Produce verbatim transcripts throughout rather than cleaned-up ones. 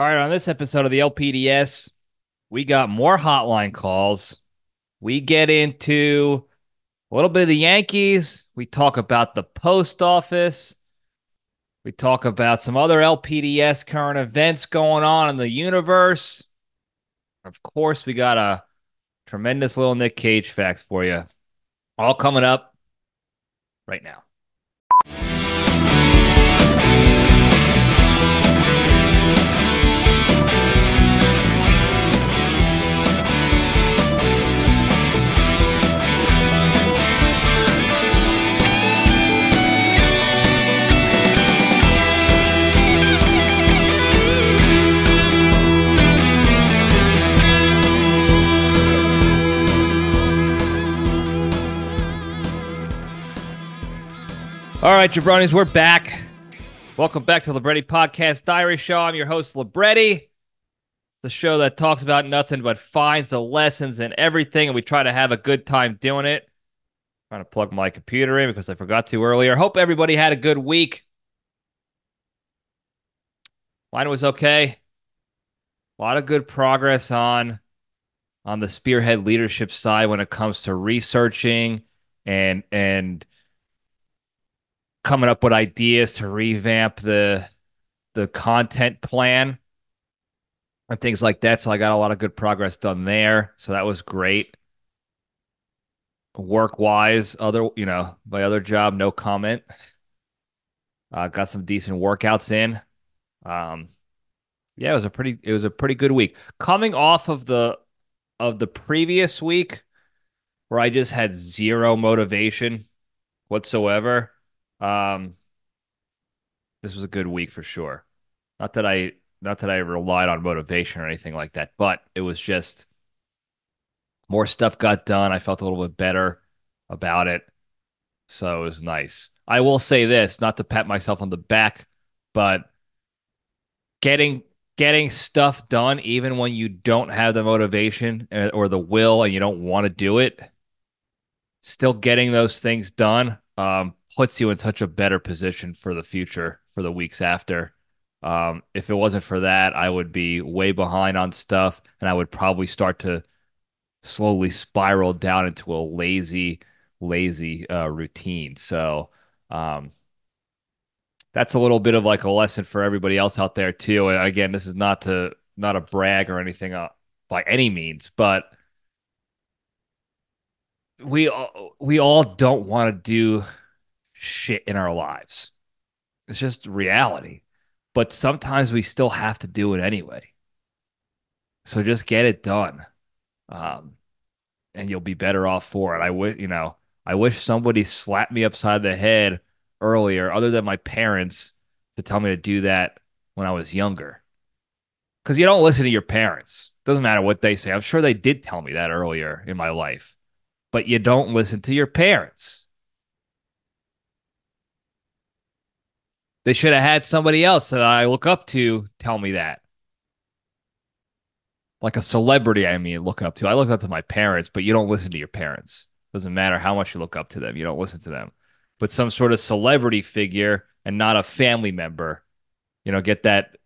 All right, on this episode of the L P D S, we got more hotline calls. We get into a little bit of the Yankees. We talk about the post office. We talk about some other L P D S current events going on in the universe. Of course, we got a tremendous little Nick Cage facts for you. All coming up right now. All right, Jabronis, we're back. Welcome back to Libretti Podcast Diary Show. I'm your host, Libretti, the show that talks about nothing but finds the lessons in everything, and we try to have a good time doing it. I'm trying to plug my computer in because I forgot to earlier. Hope everybody had a good week. Mine was okay. A lot of good progress on, on the spearhead leadership side when it comes to researching and and... coming up with ideas to revamp the the content plan and things like that. So I got a lot of good progress done there. So that was great. Work-wise, other, you know, my other job, no comment. Uh, got some decent workouts in. Um, yeah, it was a pretty it was a pretty good week. Coming off of the of the previous week where I just had zero motivation whatsoever. Um, this was a good week for sure. Not that I, not that I relied on motivation or anything like that, but it was just more stuff got done. I felt a little bit better about it. So it was nice. I will say this, not to pat myself on the back, but getting, getting stuff done, even when you don't have the motivation or the will and you don't want to do it, still getting those things done. Um, puts you in such a better position for the future, for the weeks after. Um, if it wasn't for that, I would be way behind on stuff, and I would probably start to slowly spiral down into a lazy, lazy uh, routine. So um, that's a little bit of like a lesson for everybody else out there too. And again, this is not to not a brag or anything uh, by any means, but we all, we all don't want to do shit in our lives. It's just reality. But sometimes we still have to do it anyway. So just get it done. Um, and you'll be better off for it. I would, you know, I wish somebody slapped me upside the head earlier, other than my parents, to tell me to do that when I was younger. Because you don't listen to your parents. Doesn't matter what they say. I'm sure they did tell me that earlier in my life. But you don't listen to your parents. They should have had somebody else that I look up to tell me that. Like a celebrity, I mean, looking up to. I look up to my parents, but you don't listen to your parents. Doesn't matter how much you look up to them. You don't listen to them. But some sort of celebrity figure and not a family member. You know, get that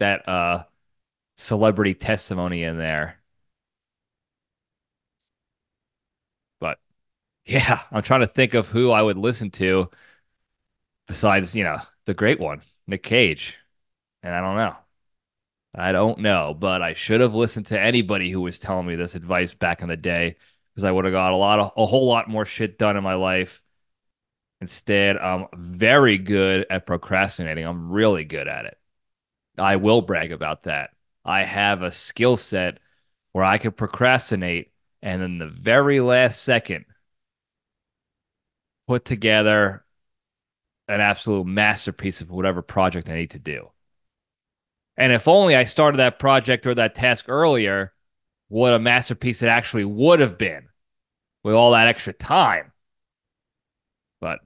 that uh, celebrity testimony in there. But, yeah, I'm trying to think of who I would listen to besides, you know, the great one, Nick Cage. And I don't know. I don't know, but I should have listened to anybody who was telling me this advice back in the day, because I would have got a lot of, a whole lot more shit done in my life. Instead, I'm very good at procrastinating. I'm really good at it. I will brag about that. I have a skill set where I can procrastinate and in the very last second put together an absolute masterpiece of whatever project I need to do. And if only I started that project or that task earlier, what a masterpiece it actually would have been with all that extra time. But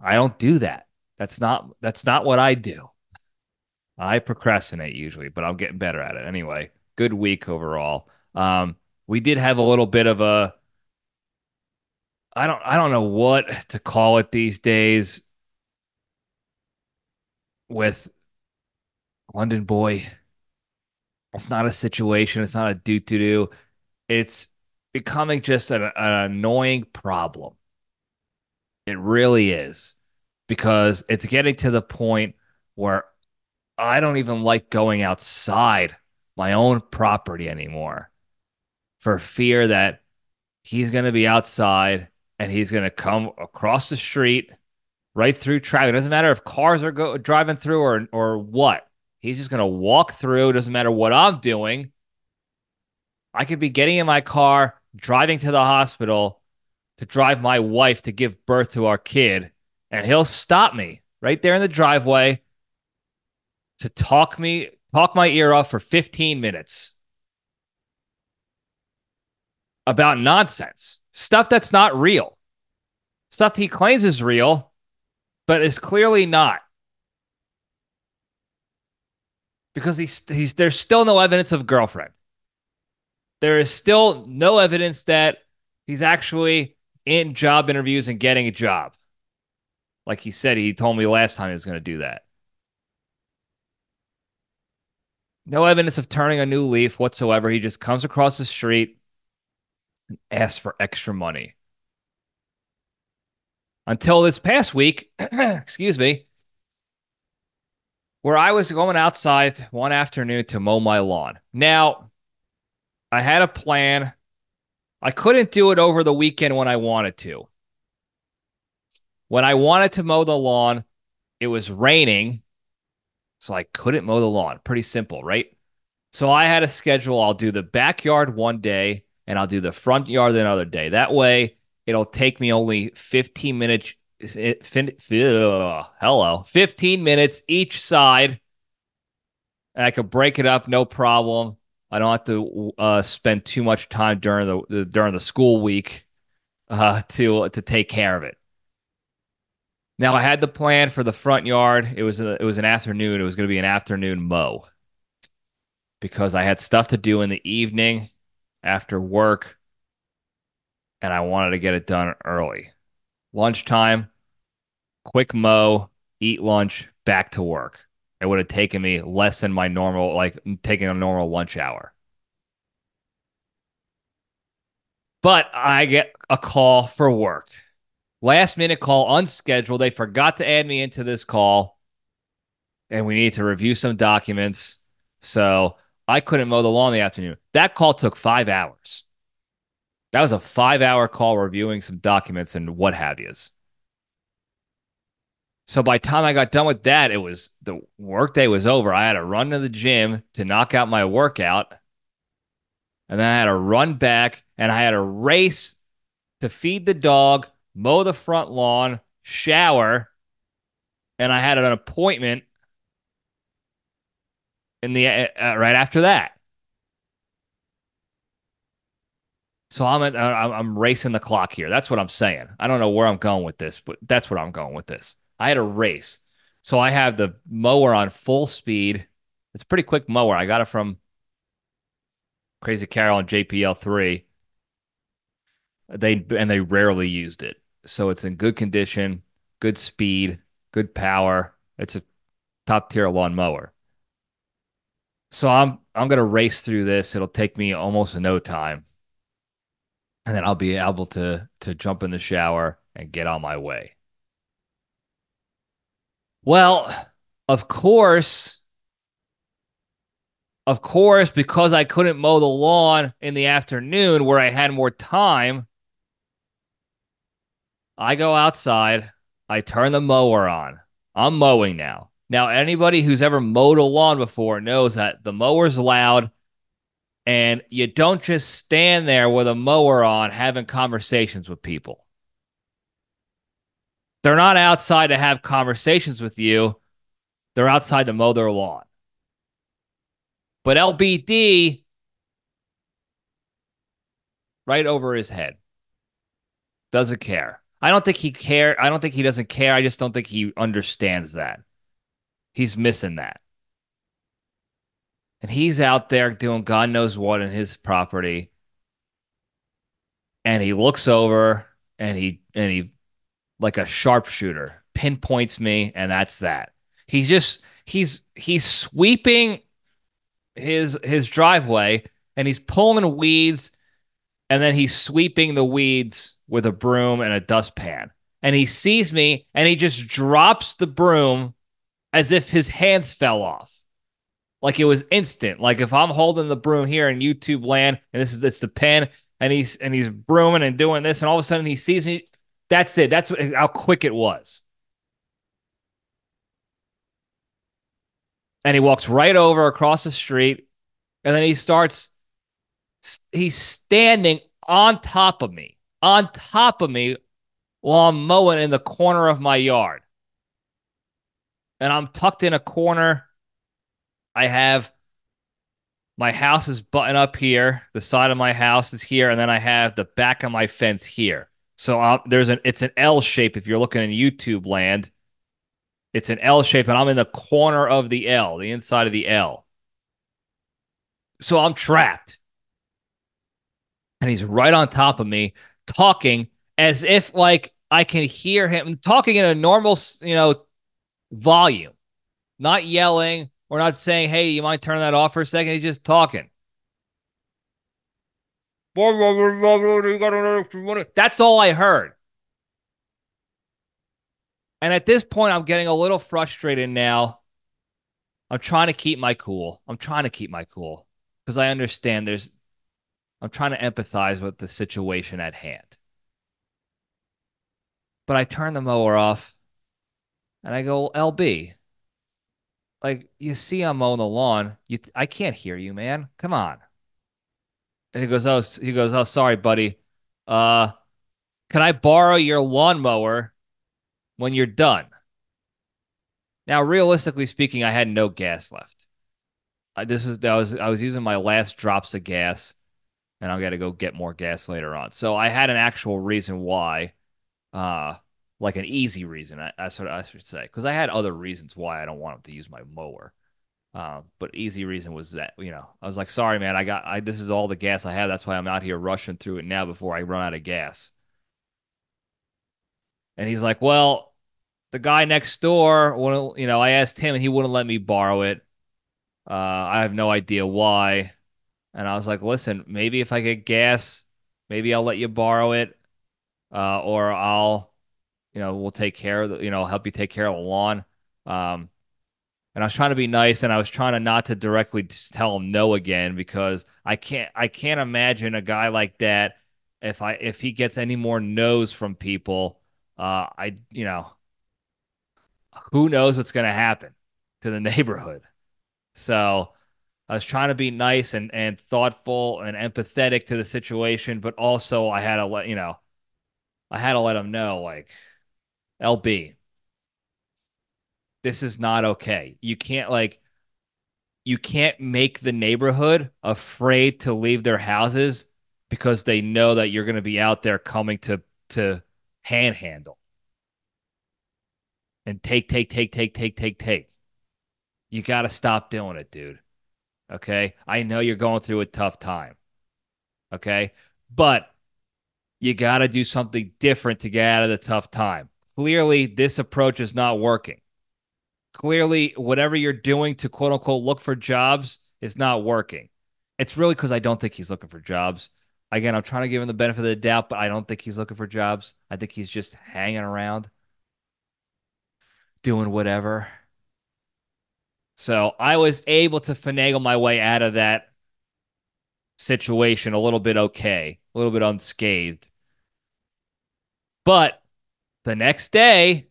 I don't do that. That's not, that's not what I do. I procrastinate usually, but I'm getting better at it. Anyway, good week overall. Um, we did have a little bit of a, I don't I don't know what to call it these days with London Boy It's not a situation. It's not a do-to-do. It's becoming just an, an annoying problem. It really is, because it's getting to the point where I don't even like going outside my own property anymore for fear that he's going to be outside and he's going to come across the street right through traffic. It doesn't matter if cars are go- driving through or or what. He's just going to walk through. It doesn't matter what I'm doing. I could be getting in my car, driving to the hospital to drive my wife to give birth to our kid, and he'll stop me right there in the driveway to talk me, talk my ear off for fifteen minutes about nonsense, stuff that's not real, stuff he claims is real, but is clearly not, because he's, he's there's still no evidence of girlfriend. There is still no evidence that he's actually in job interviews and getting a job. Like he said, he told me last time he was going to do that. No evidence of turning a new leaf whatsoever. He just comes across the street and asks for extra money. Until this past week, excuse me, where I was going outside one afternoon to mow my lawn. Now, I had a plan. I couldn't do it over the weekend when I wanted to. When I wanted to mow the lawn, it was raining, so I couldn't mow the lawn. Pretty simple, right? So I had a schedule. I'll do the backyard one day, and I'll do the front yard another day. That way, it'll take me only fifteen minutes. Hello, fifteen minutes each side, and I could break it up, no problem. I don't have to uh, spend too much time during the, the during the school week uh, to to take care of it. Now, I had the plan for the front yard. It was a, it was an afternoon. It was going to be an afternoon mow because I had stuff to do in the evening after work, and I wanted to get it done early. Lunchtime, quick mow, eat lunch, back to work. It would have taken me less than my normal, like taking a normal lunch hour. But I get a call for work. Last minute call, unscheduled. They forgot to add me into this call, and we need to review some documents. So I couldn't mow the lawn in the afternoon. That call took five hours. That was a five-hour call reviewing some documents and what have yous. So by the time I got done with that, it was the workday was over. I had to run to the gym to knock out my workout. And then I had to run back, and I had to race to feed the dog, mow the front lawn, shower. And I had an appointment in the uh, right after that. So I'm at, I'm racing the clock here. That's what I'm saying. I don't know where I'm going with this, but that's what I'm going with this. I had a race. So I have the mower on full speed. It's a pretty quick mower. I got it from Crazy Carol and J P L three. They and they rarely used it. So it's in good condition, good speed, good power. It's a top tier lawn mower. So I'm I'm going to race through this. It'll take me almost no time. And then I'll be able to to jump in the shower and get on my way. Well, of course, of course, because I couldn't mow the lawn in the afternoon where I had more time, I go outside, I turn the mower on. I'm mowing now. Now, anybody who's ever mowed a lawn before knows that the mower's loud, and you don't just stand there with a mower on having conversations with people. They're not outside to have conversations with you. They're outside to mow their lawn. But L B D, right over his head, doesn't care. I don't think he care. I don't think he doesn't care. I just don't think he understands that. He's missing that. And he's out there doing God knows what in his property. And he looks over and he and he like a sharpshooter, pinpoints me, and that's that. He's just, he's, he's sweeping his his driveway and he's pulling weeds, and then he's sweeping the weeds with a broom and a dustpan. And he sees me and he just drops the broom as if his hands fell off. Like it was instant. Like if I'm holding the broom here in YouTube land and this is it's the pen and he's and he's brooming and doing this, and all of a sudden he sees me. That's it. That's how quick it was. And he walks right over across the street, and then he starts, he's standing on top of me, on top of me while I'm mowing in the corner of my yard. And I'm tucked in a corner. I have, my house is buttoned up here. The side of my house is here, and then I have the back of my fence here. So uh, there's an, it's an L shape if you're looking in YouTube land. It's an L shape, and I'm in the corner of the L, the inside of the L. So I'm trapped. And he's right on top of me, talking as if, like, I can hear him talking in a normal, you know, volume. Not yelling or not saying, hey, you might turn that off for a second. He's just talking. That's all I heard. And at this point, I'm getting a little frustrated now. I'm trying to keep my cool. I'm trying to keep my cool because I understand there's, I'm trying to empathize with the situation at hand. But I turn the mower off and I go, L B, like, you see I'm mowing the lawn. You, I can't hear you, man. Come on. And he goes, oh, he goes, oh, sorry, buddy. Uh, can I borrow your lawnmower when you're done? Now, realistically speaking, I had no gas left. I, this was, that was, I was using my last drops of gas, and I've got to go get more gas later on. So I had an actual reason why, uh, like an easy reason, I, I, sort of, I should say, because I had other reasons why I don't want him to use my mower. Uh, but easy reason was that, you know, I was like, sorry, man, I got, I, this is all the gas I have. That's why I'm out here rushing through it now before I run out of gas. And he's like, well, the guy next door, well, you know, I asked him and he wouldn't let me borrow it. Uh, I have no idea why. And I was like, listen, maybe if I get gas, maybe I'll let you borrow it. Uh, or I'll, you know, we'll take care of the, you know, I'll help you take care of the lawn. Um, and I was trying to be nice, and I was trying to not to directly tell him no again, because I can't, I can't imagine a guy like that. If I, if he gets any more no's from people, Uh, I, you know, who knows what's going to happen to the neighborhood. So I was trying to be nice and, and thoughtful and empathetic to the situation, but also I had to let, you know, I had to let them know, like, L B, this is not okay. You can't, like, you can't make the neighborhood afraid to leave their houses because they know that you're going to be out there coming to, to, handhandle and take, take, take, take, take, take, take. You got to stop doing it, dude. Okay. I know you're going through a tough time. Okay. But you got to do something different to get out of the tough time. Clearly, this approach is not working. Clearly, whatever you're doing to quote unquote look for jobs is not working. It's really because I don't think he's looking for jobs. Again, I'm trying to give him the benefit of the doubt, but I don't think he's looking for jobs. I think he's just hanging around, doing whatever. So I was able to finagle my way out of that situation a little bit okay, a little bit unscathed. But the next day,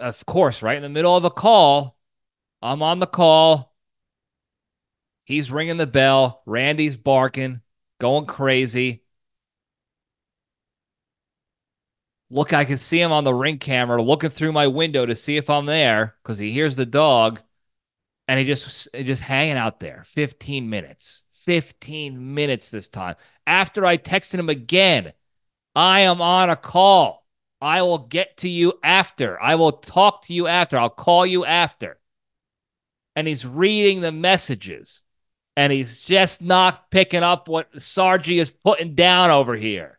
of course, right in the middle of a call, I'm on the call. He's ringing the bell. Randy's barking, going crazy. Look, I can see him on the Ring camera looking through my window to see if I'm there because he hears the dog, and he just, just hanging out there. fifteen minutes. fifteen minutes this time. After I texted him again, I am on a call. I will get to you after. I will talk to you after. I'll call you after. And he's reading the messages. And he's just not picking up what Sargie is putting down over here.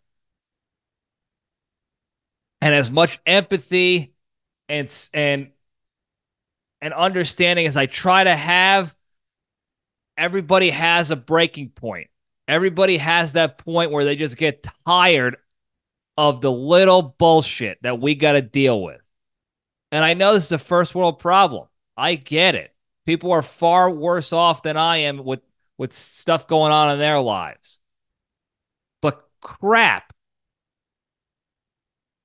And as much empathy and and and understanding as I try to have, everybody has a breaking point. Everybody has that point where they just get tired of the little bullshit that we got to deal with. And I know this is a first world problem. I get it. People are far worse off than I am with, with stuff going on in their lives. But crap.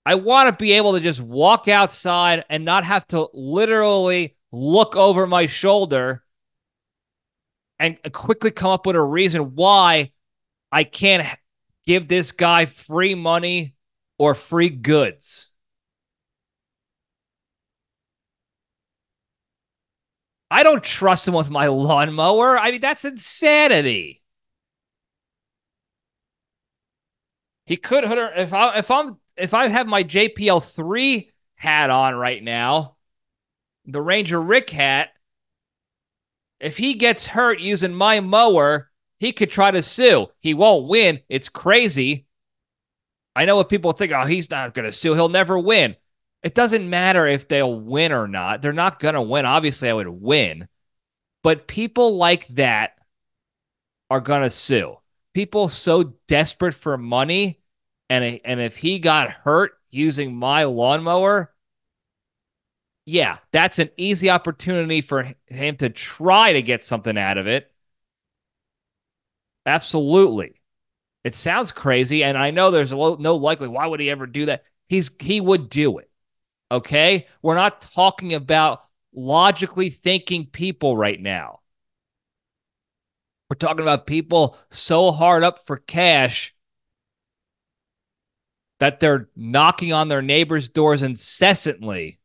I want to be able to just walk outside and not have to literally look over my shoulder and quickly come up with a reason why I can't give this guy free money or free goods. I don't trust him with my lawnmower. I mean, that's insanity. He could, if I if I'm if I have my J P L three hat on right now, the Ranger Rick hat. If he gets hurt using my mower, he could try to sue. He won't win. It's crazy. I know what people think, oh, he's not going to sue. He'll never win. It doesn't matter if they'll win or not. They're not going to win. Obviously, I would win. But people like that are going to sue. People so desperate for money, and, and if he got hurt using my lawnmower, yeah, that's an easy opportunity for him to try to get something out of it. Absolutely. It sounds crazy, and I know there's no likely. Why would he ever do that? He's He would do it, okay? We're not talking about logically thinking people right now. We're talking about people so hard up for cash that they're knocking on their neighbors' doors incessantly,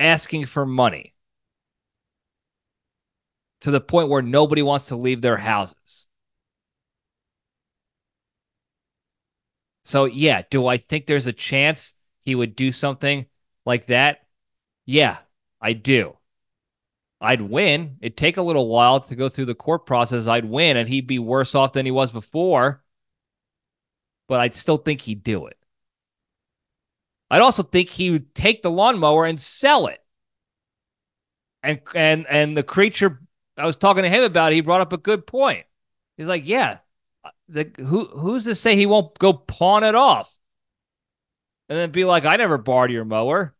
asking for money to the point where nobody wants to leave their houses. So, yeah, do I think there's a chance he would do something like that? Yeah, I do. I'd win. It'd take a little while to go through the court process. I'd win, and he'd be worse off than he was before, but I'd still think he'd do it. I'd also think he would take the lawnmower and sell it. And and and the creature I was talking to him about, he brought up a good point. He's like, yeah, the, who who's to say he won't go pawn it off? And then be like, I never borrowed your mower.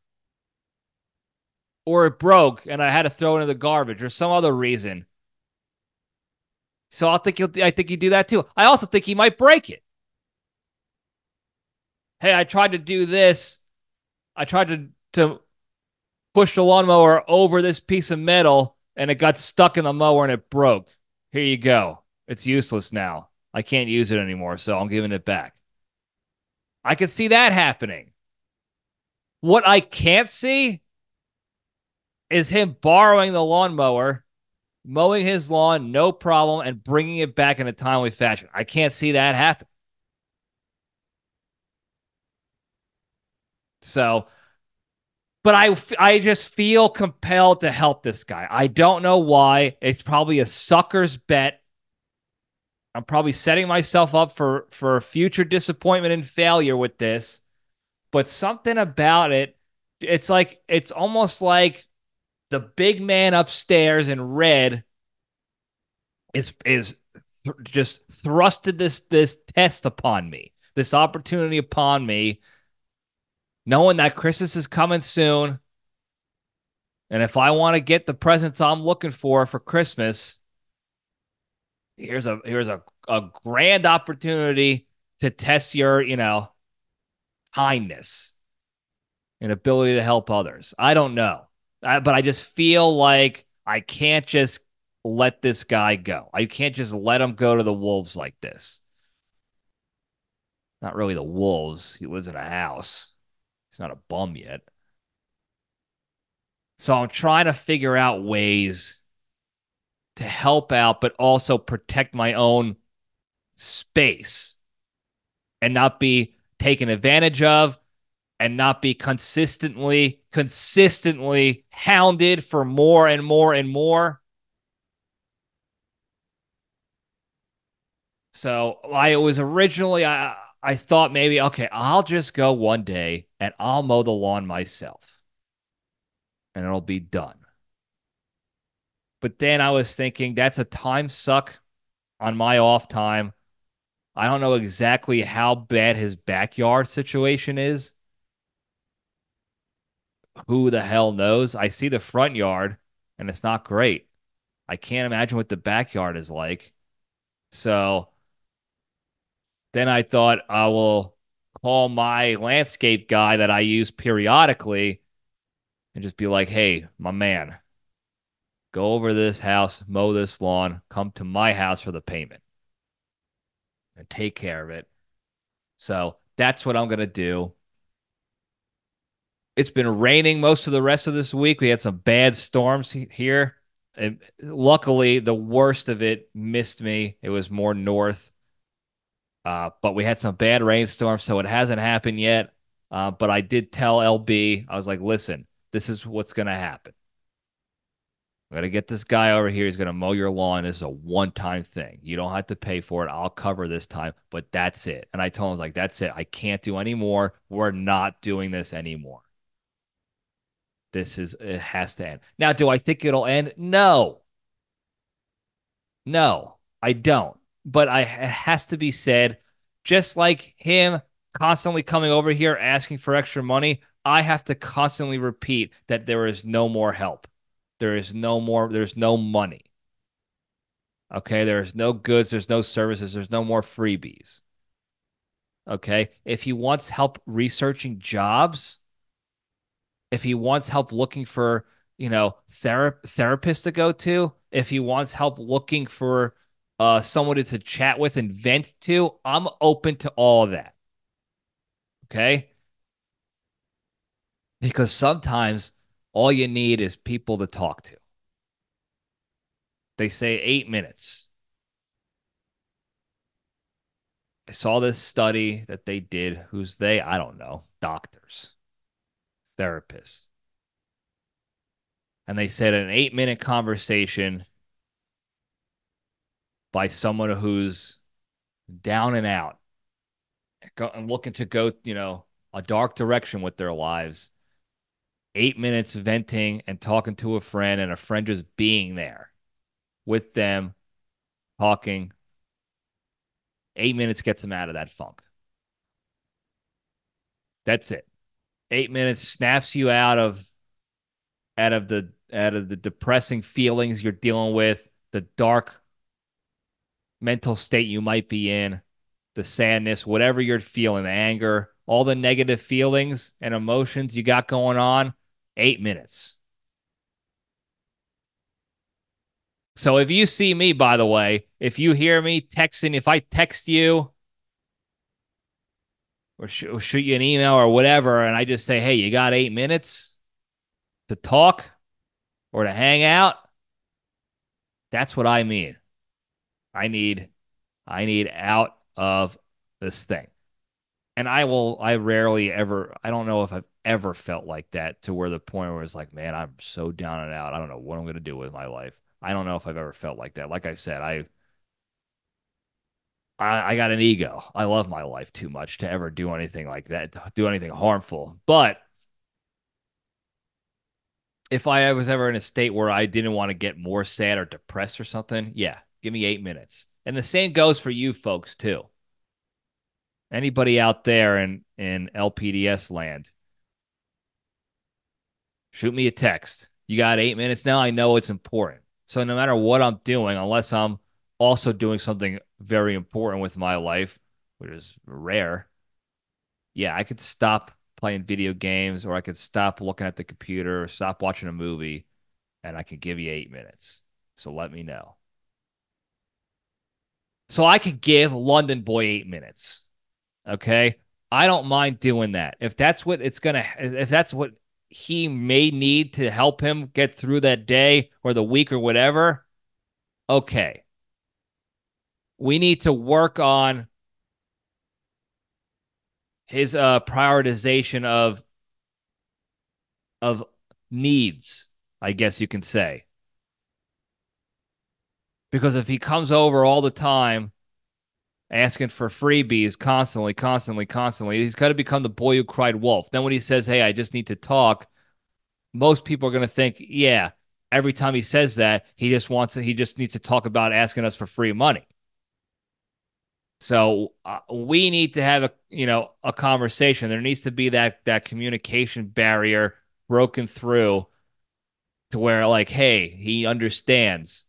Or it broke and I had to throw it in the garbage or some other reason. So I think he'll, I think he'd do that too. I also think he might break it. Hey, I tried to do this. I tried to, to push the lawnmower over this piece of metal, and it got stuck in the mower, and it broke. Here you go. It's useless now. I can't use it anymore, so I'm giving it back. I could see that happening. What I can't see is him borrowing the lawnmower, mowing his lawn, no problem, and bringing it back in a timely fashion. I can't see that happen. So, but I, I just feel compelled to help this guy. I don't know why. It's probably a sucker's bet. I'm probably setting myself up for, for future disappointment and failure with this, but something about it, it's like, it's almost like the big man upstairs in red is, is th- just thrusted this, this test upon me, this opportunity upon me, knowing that Christmas is coming soon, and if I want to get the presents I'm looking for for Christmas, here's a here's a, a grand opportunity to test your, you know, kindness and ability to help others. I don't know, I, but I just feel like I can't just let this guy go. I can't just let him go to the wolves like this. Not really the wolves. He lives in a house. He's not a bum yet. So I'm trying to figure out ways to help out, but also protect my own space and not be taken advantage of and not be consistently, consistently hounded for more and more and more. So I was originally... I, I thought maybe, okay, I'll just go one day and I'll mow the lawn myself and it'll be done. But then I was thinking that's a time suck on my off time. I don't know exactly how bad his backyard situation is. Who the hell knows? I see the front yard, and it's not great. I can't imagine what the backyard is like. So then I thought I will call my landscape guy that I use periodically and just be like, hey, my man, go over to this house, mow this lawn, come to my house for the payment and take care of it. So that's what I'm going to do. It's been raining most of the rest of this week. We had some bad storms here. And luckily, the worst of it missed me. It was more north. Uh, but we had some bad rainstorms, so it hasn't happened yet. Uh, but I did tell L B, I was like, listen, this is what's going to happen. I'm going to get this guy over here. He's going to mow your lawn. This is a one-time thing. You don't have to pay for it. I'll cover this time, but that's it. And I told him, I was like, that's it. I can't do any more. We're not doing this anymore. This is, it has to end. Now, do I think it'll end? No. No, I don't. But I, it has to be said, just like him constantly coming over here asking for extra money, I have to constantly repeat that there is no more help. There is no more, there's no money. Okay, there's no goods, there's no services, there's no more freebies. Okay, if he wants help researching jobs, if he wants help looking for, you know, therap- therapist to go to, if he wants help looking for uh, someone to, to chat with and vent to, I'm open to all of that. Okay? Because sometimes all you need is people to talk to. They say eight minutes. I saw this study that they did. Who's they? I don't know. Doctors. Therapists. And they said an eight-minute conversation by someone who's down and out and looking to go, you know, a dark direction with their lives. Eight minutes venting and talking to a friend and a friend just being there with them, talking. Eight minutes gets them out of that funk. That's it. Eight minutes snaps you out of out of the out of the depressing feelings you're dealing with, the dark mental state you might be in, the sadness, whatever you're feeling, the anger, all the negative feelings and emotions you got going on, eight minutes. So if you see me, by the way, if you hear me texting, if I text you, or shoot you an email or whatever, and I just say, hey, you got eight minutes to talk or to hang out? That's what I mean. I need I need out of this thing. And I will, I rarely ever, I don't know if I've ever felt like that to where the point where it's like, man, I'm so down and out. I don't know what I'm going to do with my life. I don't know if I've ever felt like that. Like I said, I I got an ego. I love my life too much to ever do anything like that, do anything harmful. But if I was ever in a state where I didn't want to get more sad or depressed or something, yeah, give me eight minutes. And the same goes for you folks too. Anybody out there in, in L P D S land, shoot me a text. You got eight minutes now? I know it's important. So no matter what I'm doing, unless I'm also doing something very important with my life, which is rare. Yeah, I could stop playing video games or I could stop looking at the computer or stop watching a movie and I can give you eight minutes. So let me know. So I could give London Boy eight minutes. Okay. I don't mind doing that. If that's what it's going to, if that's what he may need to help him get through that day or the week or whatever. Okay. We need to work on his uh, prioritization of, of needs, I guess you can say. Because if he comes over all the time asking for freebies constantly, constantly, constantly, he's got to become the boy who cried wolf. Then when he says, hey, I just need to talk, most people are going to think, yeah, every time he says that, he just wants to, he just needs to talk about asking us for free money. So uh, we need to have a, you know, a conversation. There needs to be that, that communication barrier broken through to where, like, hey, he understands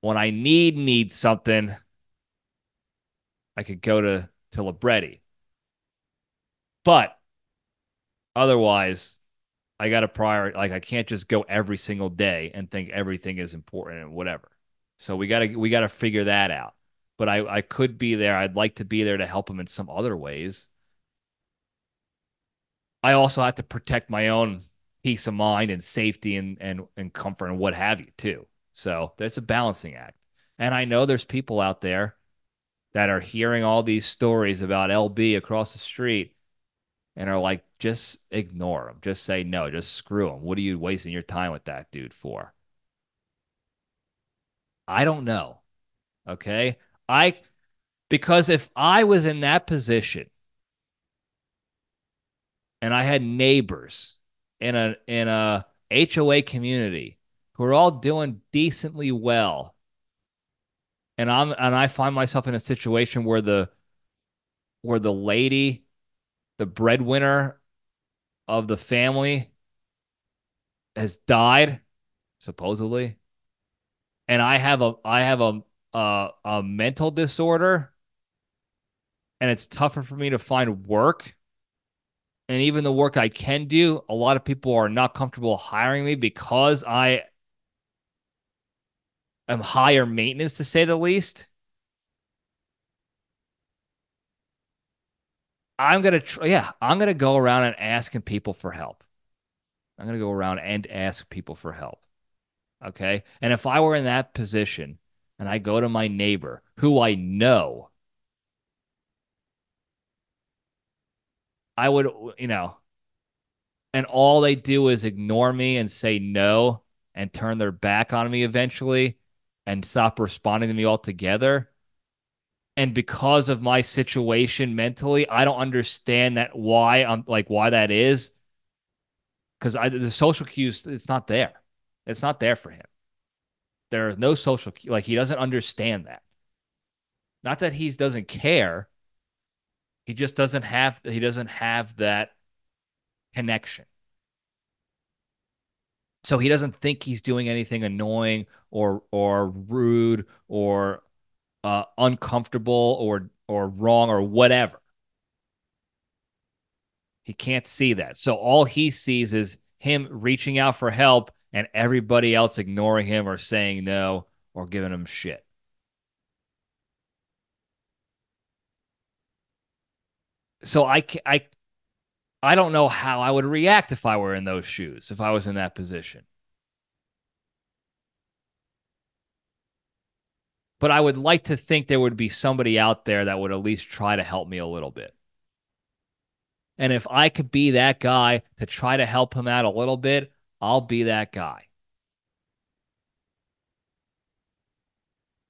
when I need, need something, I could go to, to Libretti. But otherwise, I got to prioritize. Like, I can't just go every single day and think everything is important and whatever. So we got to we got to figure that out. But I, I could be there. I'd like to be there to help him in some other ways. I also have to protect my own peace of mind and safety and, and, and comfort and what have you, too. So that's a balancing act. And I know there's people out there that are hearing all these stories about L B across the street and are like, just ignore him. Just say no. Just screw him. What are you wasting your time with that dude for? I don't know. Okay? I, because if I was in that position and I had neighbors in a in a H O A community who are all doing decently well, and I'm and I find myself in a situation where the where the lady, the breadwinner of the family, has died, supposedly, and I have a I have a Uh, a mental disorder, and it's tougher for me to find work. And even the work I can do, a lot of people are not comfortable hiring me because I am higher maintenance, to say the least. I'm going to, tr- yeah, I'm going to go around and asking people for help. I'm going to go around and ask people for help. Okay. And if I were in that position, and I go to my neighbor, who I know, I would, you know, and all they do is ignore me and say no and turn their back on me eventually and stop responding to me altogether. And because of my situation mentally, I don't understand that why I'm like, why that is. Because I, the social cues, it's not there. It's not there for him. There is no social, like, he doesn't understand that. Not that he doesn't care. He just doesn't have, he doesn't have that connection. So he doesn't think he's doing anything annoying or, or rude or uh, uncomfortable or, or wrong or whatever. He can't see that. So all he sees is him reaching out for help and everybody else ignoring him or saying no or giving him shit. So I, I, I don't know how I would react if I were in those shoes, if I was in that position. But I would like to think there would be somebody out there that would at least try to help me a little bit. And if I could be that guy to try to help him out a little bit, I'll be that guy.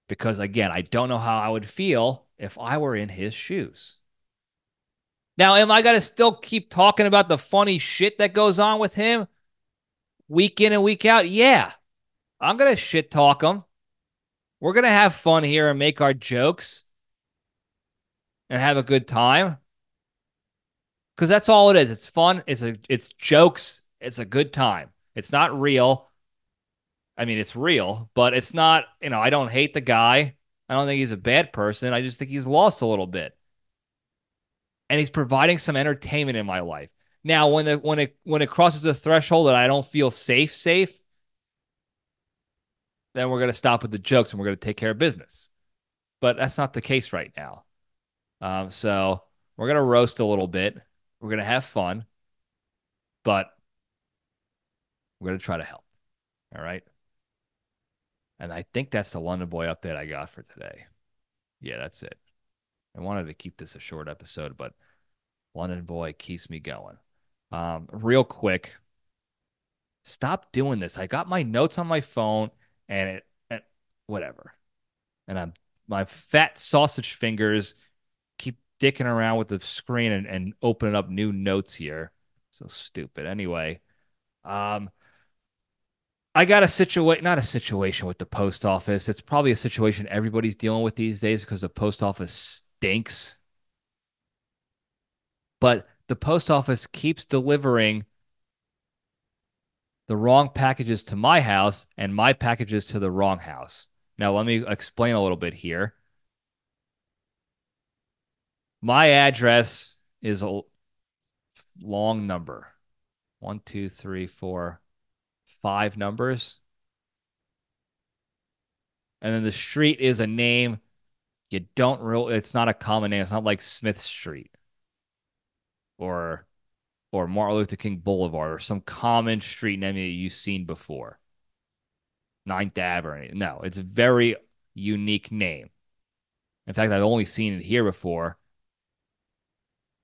Because, again, I don't know how I would feel if I were in his shoes. Now, am I going to still keep talking about the funny shit that goes on with him week in and week out? Yeah. I'm going to shit talk him. We're going to have fun here and make our jokes and have a good time. Because that's all it is. It's fun. It's a, it's jokes. It's a good time. It's not real. I mean, it's real, but it's not, you know, I don't hate the guy. I don't think he's a bad person. I just think he's lost a little bit. And he's providing some entertainment in my life. Now, when the when it when it crosses a threshold that I don't feel safe, safe, then we're going to stop with the jokes and we're going to take care of business. But that's not the case right now. Um, so we're going to roast a little bit. We're going to have fun. But we're going to try to help. All right. And I think that's the London Boy update I got for today. Yeah, that's it. I wanted to keep this a short episode, but London Boy keeps me going. Um, real quick, stop doing this. I got my notes on my phone and it, and whatever. And I'm, my fat sausage fingers keep dicking around with the screen and, and opening up new notes here. So stupid. Anyway, um, I got a situation, not a situation with the post office. It's probably a situation everybody's dealing with these days because the post office stinks. But the post office keeps delivering the wrong packages to my house and my packages to the wrong house. Now, let me explain a little bit here. My address is a long number. One, two, three, four, five numbers. And then the street is a name you don't really, it's not a common name. It's not like Smith Street or or Martin Luther King Boulevard or some common street name that you've seen before. Ninth Avenue or anything. No, it's a very unique name. In fact, I've only seen it here before.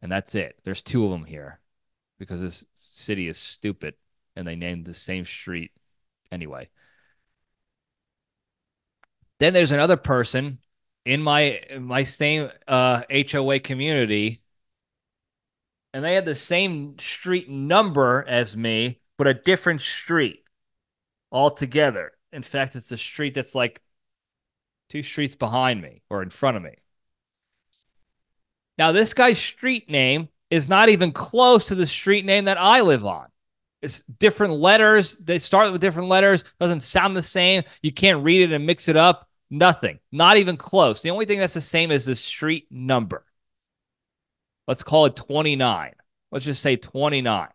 And that's it. There's two of them here because this city is stupid and they named the same street anyway. Then there's another person in my my same uh, H O A community, and they had the same street number as me, but a different street altogether. In fact, it's a street that's like two streets behind me or in front of me. Now, this guy's street name is not even close to the street name that I live on. It's different letters. They start with different letters. Doesn't sound the same. You can't read it and mix it up. Nothing. Not even close. The only thing that's the same is the street number. Let's call it twenty-nine. Let's just say twenty-nine.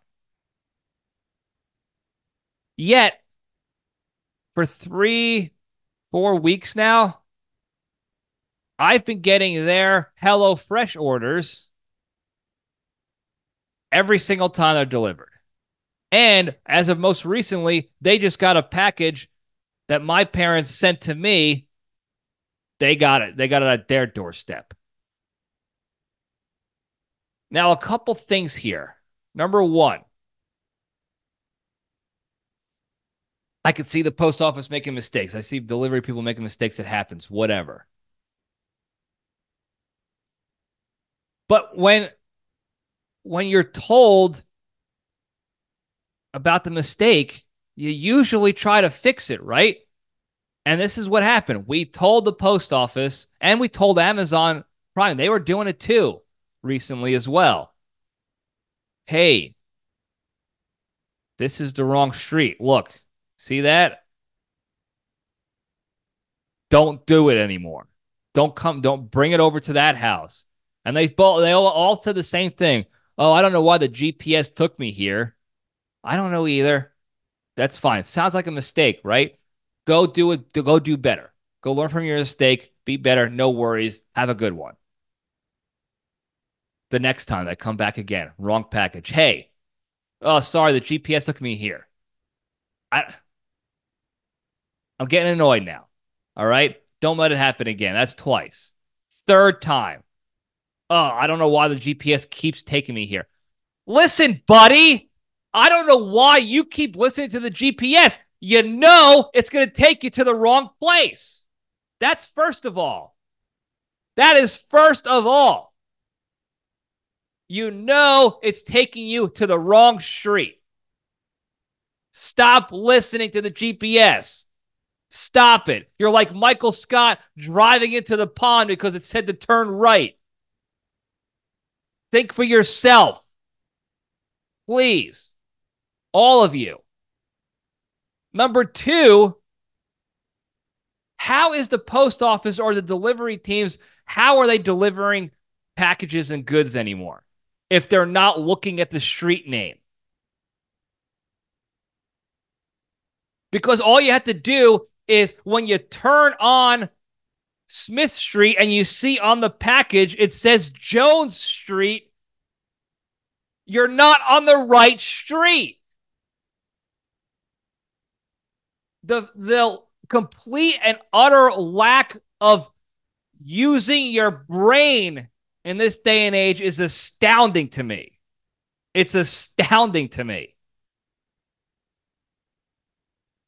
Yet, for three, four weeks now, I've been getting their HelloFresh orders every single time they're delivered. And as of most recently, they just got a package that my parents sent to me. They got it. They got it at their doorstep. Now, a couple things here. Number one, I could see the post office making mistakes. I see delivery people making mistakes. It happens, whatever. But when when you're told about the mistake, you usually try to fix it, right? And this is what happened. We told the post office and we told Amazon Prime. They were doing it too recently as well. Hey, this is the wrong street. Look, see that? Don't do it anymore. Don't come, don't bring it over to that house. And they both, they all, all said the same thing. Oh, I don't know why the G P S took me here. I don't know either. That's fine. Sounds like a mistake, right? Go do it. Go do better. Go learn from your mistake. Be better. No worries. Have a good one. The next time they come back again, wrong package. Hey, oh, sorry. The G P S took me here. I, I'm getting annoyed now. All right. Don't let it happen again. That's twice. Third time. Oh, I don't know why the G P S keeps taking me here. Listen, buddy, I don't know why you keep listening to the G P S. You know it's going to take you to the wrong place. That's first of all. That is first of all. You know it's taking you to the wrong street. Stop listening to the G P S. Stop it. You're like Michael Scott driving into the pond because it said to turn right. Think for yourself, please, all of you. Number two, how is the post office or the delivery teams, how are they delivering packages and goods anymore if they're not looking at the street name? Because all you have to do is when you turn on Smith Street, and you see on the package, it says Jones Street. You're not on the right street. The, the complete and utter lack of using your brain in this day and age is astounding to me. It's astounding to me.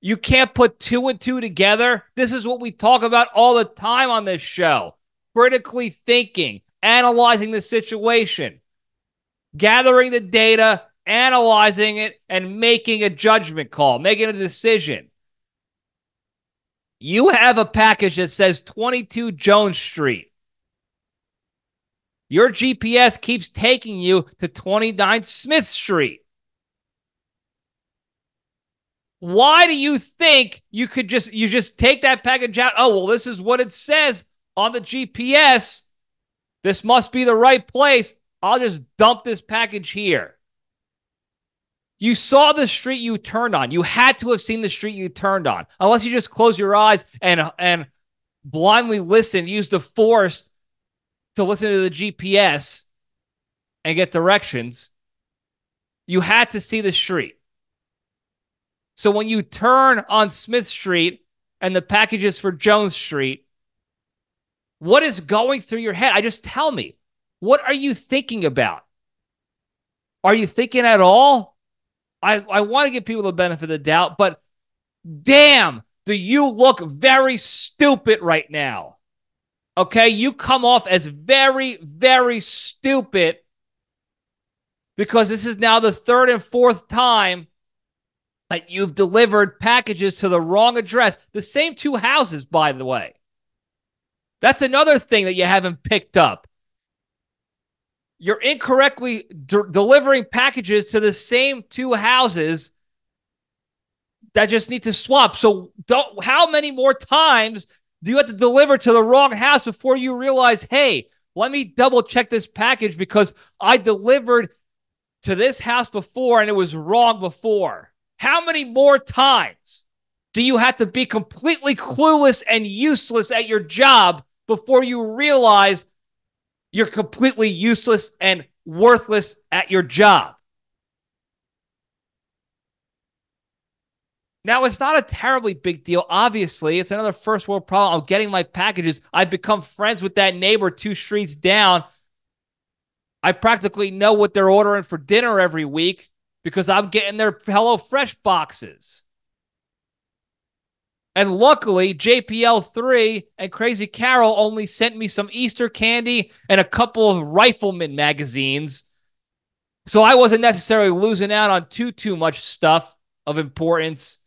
You can't put two and two together. This is what we talk about all the time on this show. Critically thinking, analyzing the situation, gathering the data, analyzing it, and making a judgment call, making a decision. You have a package that says twenty-two Jones Street. Your G P S keeps taking you to twenty-nine Smith Street. Why do you think you could just you just take that package out? Oh, well, this is what it says on the G P S. This must be the right place. I'll just dump this package here. You saw the street you turned on. You had to have seen the street you turned on. Unless you just close your eyes and, and blindly listen, use the force to listen to the G P S and get directions. You had to see the street. So when you turn on Smith Street and the package is for Jones Street, what is going through your head? I just tell me, what are you thinking about? Are you thinking at all? I, I want to give people the benefit of the doubt, but damn, do you look very stupid right now? Okay, you come off as very, very stupid because this is now the third and fourth time that you've delivered packages to the wrong address. The same two houses, by the way. That's another thing that you haven't picked up. You're incorrectly de- delivering packages to the same two houses that just need to swap. So don't, how many more times do you have to deliver to the wrong house before you realize, hey, let me double check this package because I delivered to this house before and it was wrong before? How many more times do you have to be completely clueless and useless at your job before you realize you're completely useless and worthless at your job? Now, it's not a terribly big deal, obviously. It's another first world problem. I'm getting my packages. I've become friends with that neighbor two streets down. I practically know what they're ordering for dinner every week, because I'm getting their HelloFresh boxes. And luckily, J P L three and Crazy Carol only sent me some Easter candy and a couple of Rifleman magazines. So I wasn't necessarily losing out on too, too much stuff of importance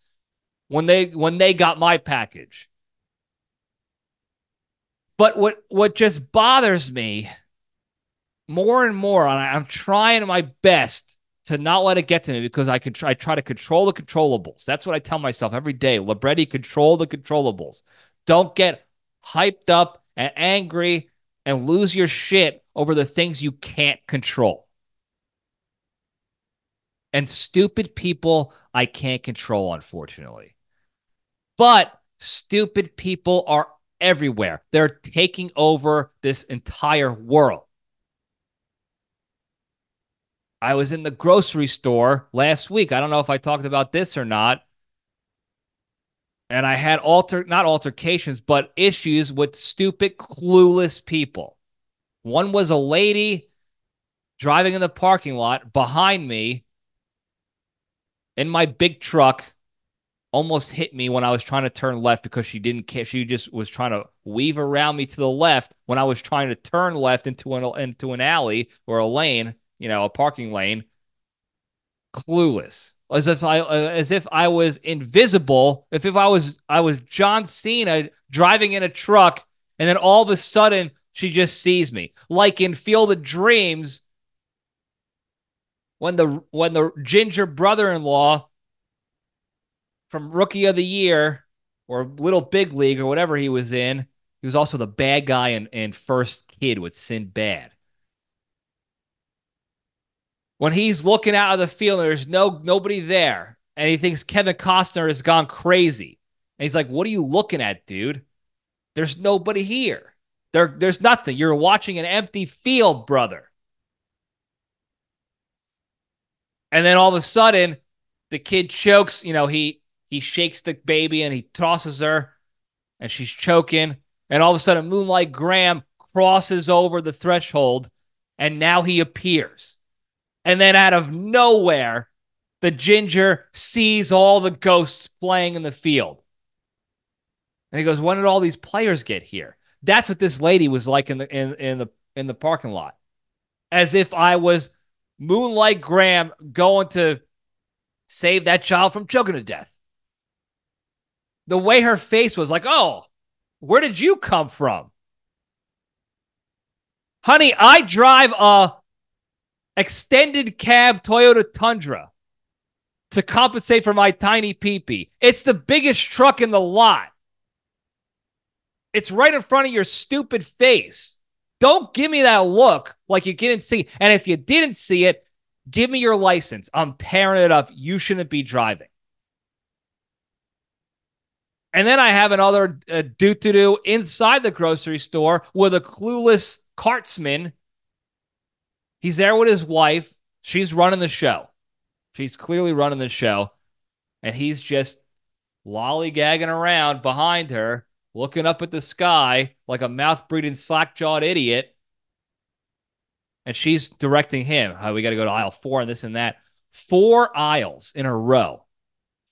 when they when they got my package. But what, what just bothers me more and more, and I, I'm trying my best to not let it get to me because I could try, I try to control the controllables. That's what I tell myself every day. Libretti, control the controllables. Don't get hyped up and angry and lose your shit over the things you can't control. And stupid people I can't control, unfortunately. But stupid people are everywhere. They're taking over this entire world. I was in the grocery store last week. I don't know if I talked about this or not. And I had alter not altercations, but issues with stupid, clueless people. One was a lady driving in the parking lot behind me in my big truck, almost hit me when I was trying to turn left because she didn't care. She just was trying to weave around me to the left when I was trying to turn left into an into an alley or a lane. You know, a parking lane, clueless, as if I, as if I was invisible. If if I was, I was John Cena driving in a truck, and then all of a sudden she just sees me, like in Field of Dreams, when the when the ginger brother-in-law from Rookie of the Year or Little Big League or whatever he was in, he was also the bad guy in, in First Kid with Sinbad. When he's looking out of the field and there's no nobody there, and he thinks Kevin Costner has gone crazy. And he's like, what are you looking at, dude? There's nobody here. There, there's nothing. You're watching an empty field, brother. And then all of a sudden, the kid chokes. You know, he he shakes the baby and he tosses her, and she's choking. And all of a sudden, Moonlight Graham crosses over the threshold, and now he appears. And then out of nowhere, the ginger sees all the ghosts playing in the field. And he goes, when did all these players get here? That's what this lady was like in the in, in the in the parking lot. As if I was Moonlight Graham going to save that child from choking to death. the way her face was like, oh, where did you come from? Honey, I drive a extended cab Toyota Tundra to compensate for my tiny peepee. It's the biggest truck in the lot. It's right in front of your stupid face. Don't give me that look like you didn't see. And if you didn't see it, give me your license. I'm tearing it up. You shouldn't be driving. And then I have another uh, do-to-do inside the grocery store with a clueless cartsman. He's there with his wife. She's running the show. She's clearly running the show. And he's just lollygagging around behind her, looking up at the sky like a mouth-breathing, slack-jawed idiot. And she's directing him. Oh, we got to go to aisle four and this and that. Four aisles in a row.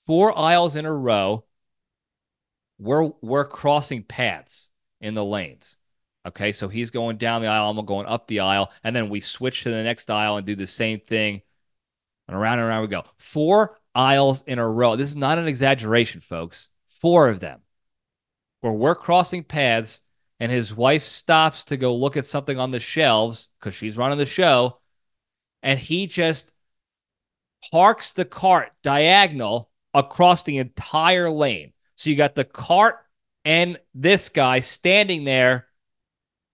Four aisles in a row. We're, we're crossing paths in the lanes. Okay, so he's going down the aisle. I'm going up the aisle. And then we switch to the next aisle and do the same thing. And around and around we go. Four aisles in a row. This is not an exaggeration, folks. Four of them. Where we're crossing paths, and his wife stops to go look at something on the shelves because she's running the show, and he just parks the cart diagonal across the entire lane. So you got the cart and this guy standing there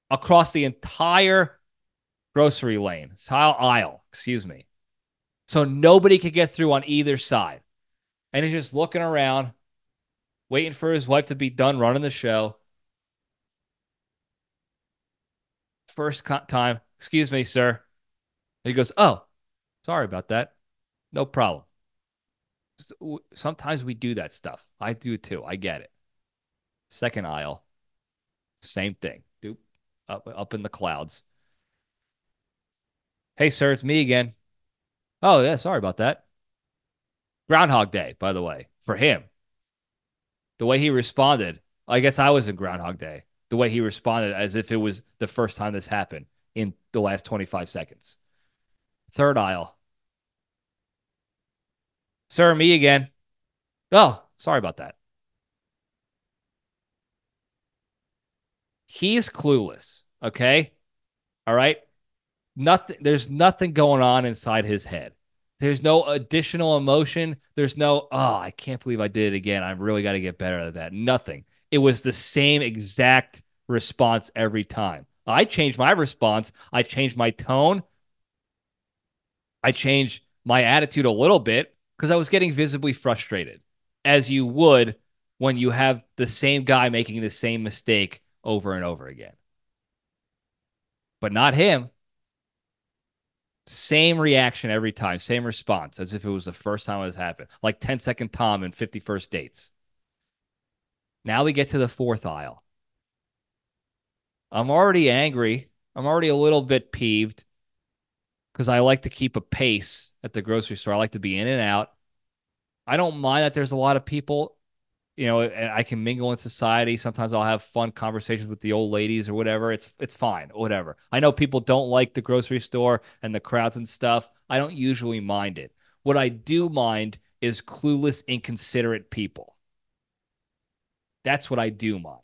across the entire grocery lane, entire aisle, excuse me. So nobody could get through on either side. And he's just looking around, waiting for his wife to be done running the show. First co- time, excuse me, sir. He goes, oh, sorry about that. No problem. Sometimes we do that stuff. I do too. I get it. Second aisle, same thing. Doop, up, up in the clouds. Hey, sir, it's me again. Oh, yeah, sorry about that. Groundhog Day, by the way, for him. The way he responded, I guess I was in Groundhog Day. The way he responded as if it was the first time this happened in the last twenty-five seconds. Third aisle. Sir, me again. Oh, sorry about that. He's clueless, okay? All right? Nothing. There's nothing going on inside his head. There's no additional emotion. There's no, oh, I can't believe I did it again. I really got to get better at that. Nothing. It was the same exact response every time. I changed my response. I changed my tone. I changed my attitude a little bit because I was getting visibly frustrated, as you would when you have the same guy making the same mistake over and over again. But not him. Same reaction every time, same response, as if it was the first time it was happened. Like ten-second Tom in fifty first dates. Now we get to the fourth aisle. I'm already angry. I'm already a little bit peeved because I like to keep a pace at the grocery store. I like to be in and out. I don't mind that there's a lot of people, you know, and I can mingle in society. Sometimes I'll have fun conversations with the old ladies or whatever. It's it's fine, whatever. I know people don't like the grocery store and the crowds and stuff. I don't usually mind it. What I do mind is clueless, inconsiderate people. That's what I do mind.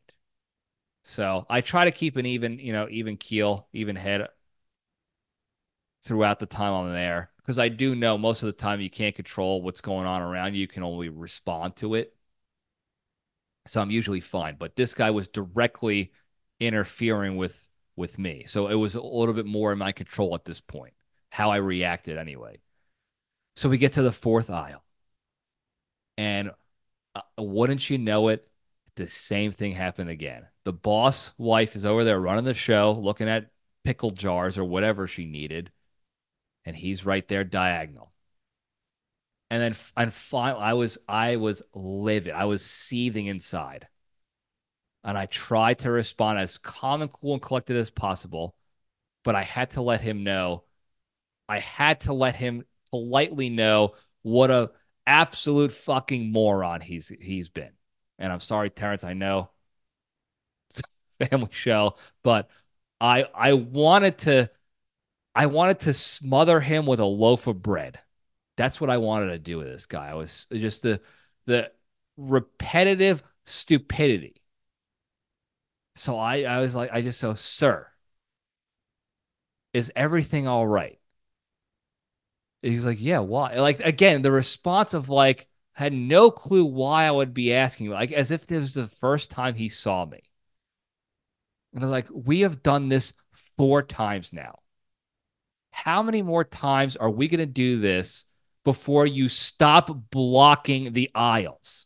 So I try to keep an even, you know, even keel, even head throughout the time I'm there because I do know most of the time you can't control what's going on around you. You can only respond to it. So I'm usually fine, but this guy was directly interfering with, with me. So it was a little bit more in my control at this point, how I reacted anyway. So we get to the fourth aisle. And uh, wouldn't you know it, the same thing happened again. The boss wife is over there running the show, looking at pickle jars or whatever she needed. And he's right there diagonal. And then and finally, I was I was livid. I was seething inside. And I tried to respond as calm and cool and collected as possible. But I had to let him know. I had to let him politely know what a absolute fucking moron he's he's been. And I'm sorry, Terrence, I know it's a family show, but I I wanted to I wanted to smother him with a loaf of bread. That's what I wanted to do with this guy. I was just the the repetitive stupidity. So I, I was like, I just so, sir, is everything all right? And he's like, yeah, why? Like, again, the response of like, had no clue why I would be asking you, like as if this was the first time he saw me. And I was like, we have done this four times now. How many more times are we going to do this before you stop blocking the aisles?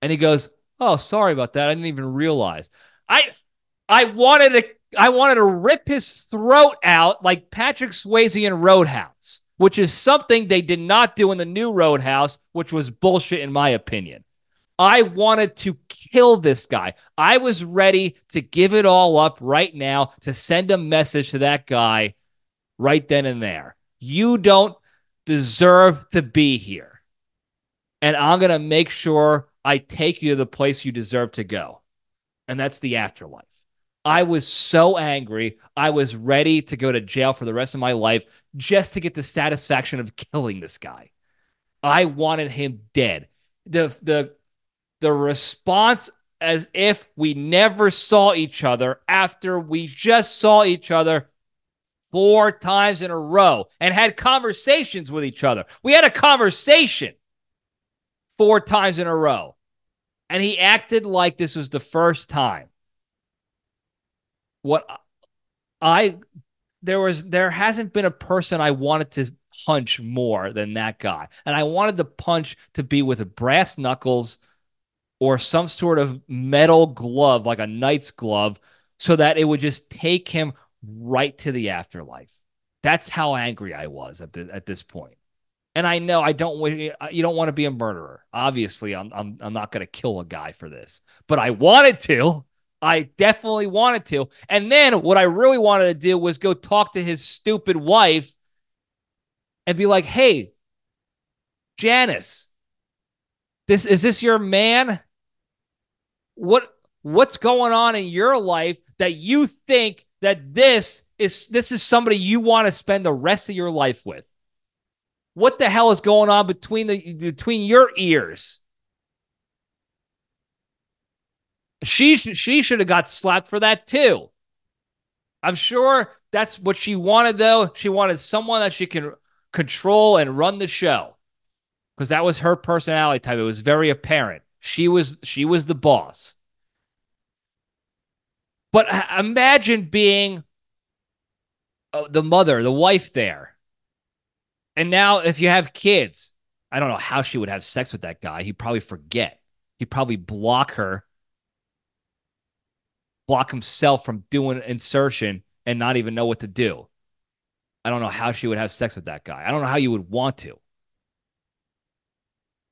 And he goes, oh, sorry about that. I didn't even realize. I I wanted to I wanted to rip his throat out like Patrick Swayze in Roadhouse, which is something they did not do in the new Roadhouse, which was bullshit in my opinion. I wanted to kill this guy. I was ready to give it all up right now to send a message to that guy right then and there. You don't deserve to be here. And I'm going to make sure I take you to the place you deserve to go. And that's the afterlife. I was so angry. I was ready to go to jail for the rest of my life just to get the satisfaction of killing this guy. I wanted him dead. The the the response as if we never saw each other after we just saw each other four times in a row and had conversations with each other. We had a conversation four times in a row, and he acted like this was the first time. What I... There was, there hasn't been a person I wanted to punch more than that guy. And I wanted the punch to be with a brass knuckles or some sort of metal glove, like a knight's glove, so that it would just take him right to the afterlife. That's how angry I was at the, at this point. And I know I don't want, you don't want to be a murderer. Obviously, I'm, I'm, I'm not going to kill a guy for this, but I wanted to. I definitely wanted to. And then what I really wanted to do was go talk to his stupid wife and be like, hey, Janice, this is this your man? What what's going on in your life that you think that this is this is somebody you want to spend the rest of your life with? What the hell is going on between the between your ears? She she should have got slapped for that, too. I'm sure that's what she wanted, though. She wanted someone that she can control and run the show because that was her personality type. It was very apparent. She was she was the boss. But imagine being the mother, the wife there. And now if you have kids, I don't know how she would have sex with that guy. He'd probably forget. He'd probably block her. Block himself from doing insertion and not even know what to do. I don't know how she would have sex with that guy. I don't know how you would want to.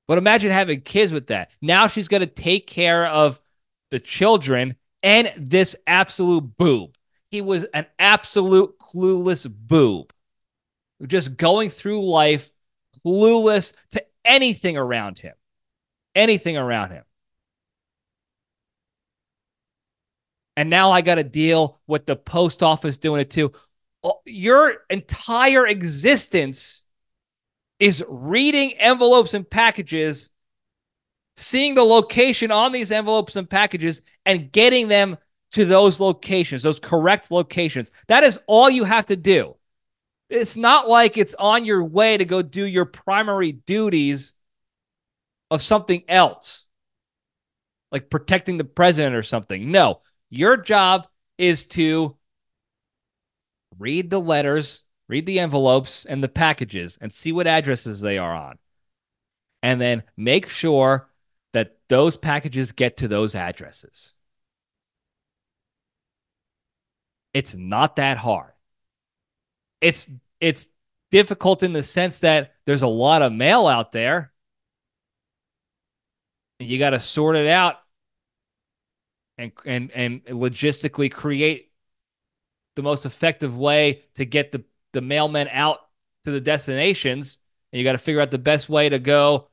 But imagine having kids with that. Now she's going to take care of the children and this absolute boob. He was an absolute clueless boob. Just going through life clueless to anything around him. Anything around him. And now I got to deal with the post office doing it too. Your entire existence is reading envelopes and packages, seeing the location on these envelopes and packages, and getting them to those locations, those correct locations. That is all you have to do. It's not like it's on your way to go do your primary duties of something else, like protecting the president or something. No. Your job is to read the letters, read the envelopes and the packages and see what addresses they are on. And then make sure that those packages get to those addresses. It's not that hard. It's it's difficult in the sense that there's a lot of mail out there. You got to sort it out. And, and and logistically create the most effective way to get the, the mailmen out to the destinations. And you got to figure out the best way to go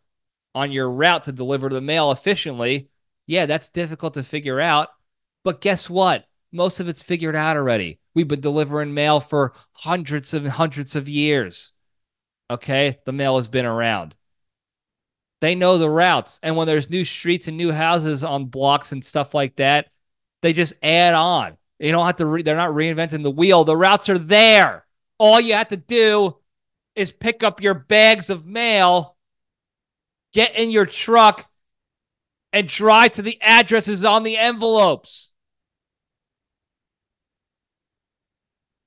on your route to deliver the mail efficiently. Yeah, that's difficult to figure out. But guess what? Most of it's figured out already. We've been delivering mail for hundreds and hundreds of years. Okay? The mail has been around. They know the routes. And when there's new streets and new houses on blocks and stuff like that, they just add on. You don't have to, re- they're not reinventing the wheel. The routes are there. All you have to do is pick up your bags of mail, get in your truck, and drive to the addresses on the envelopes.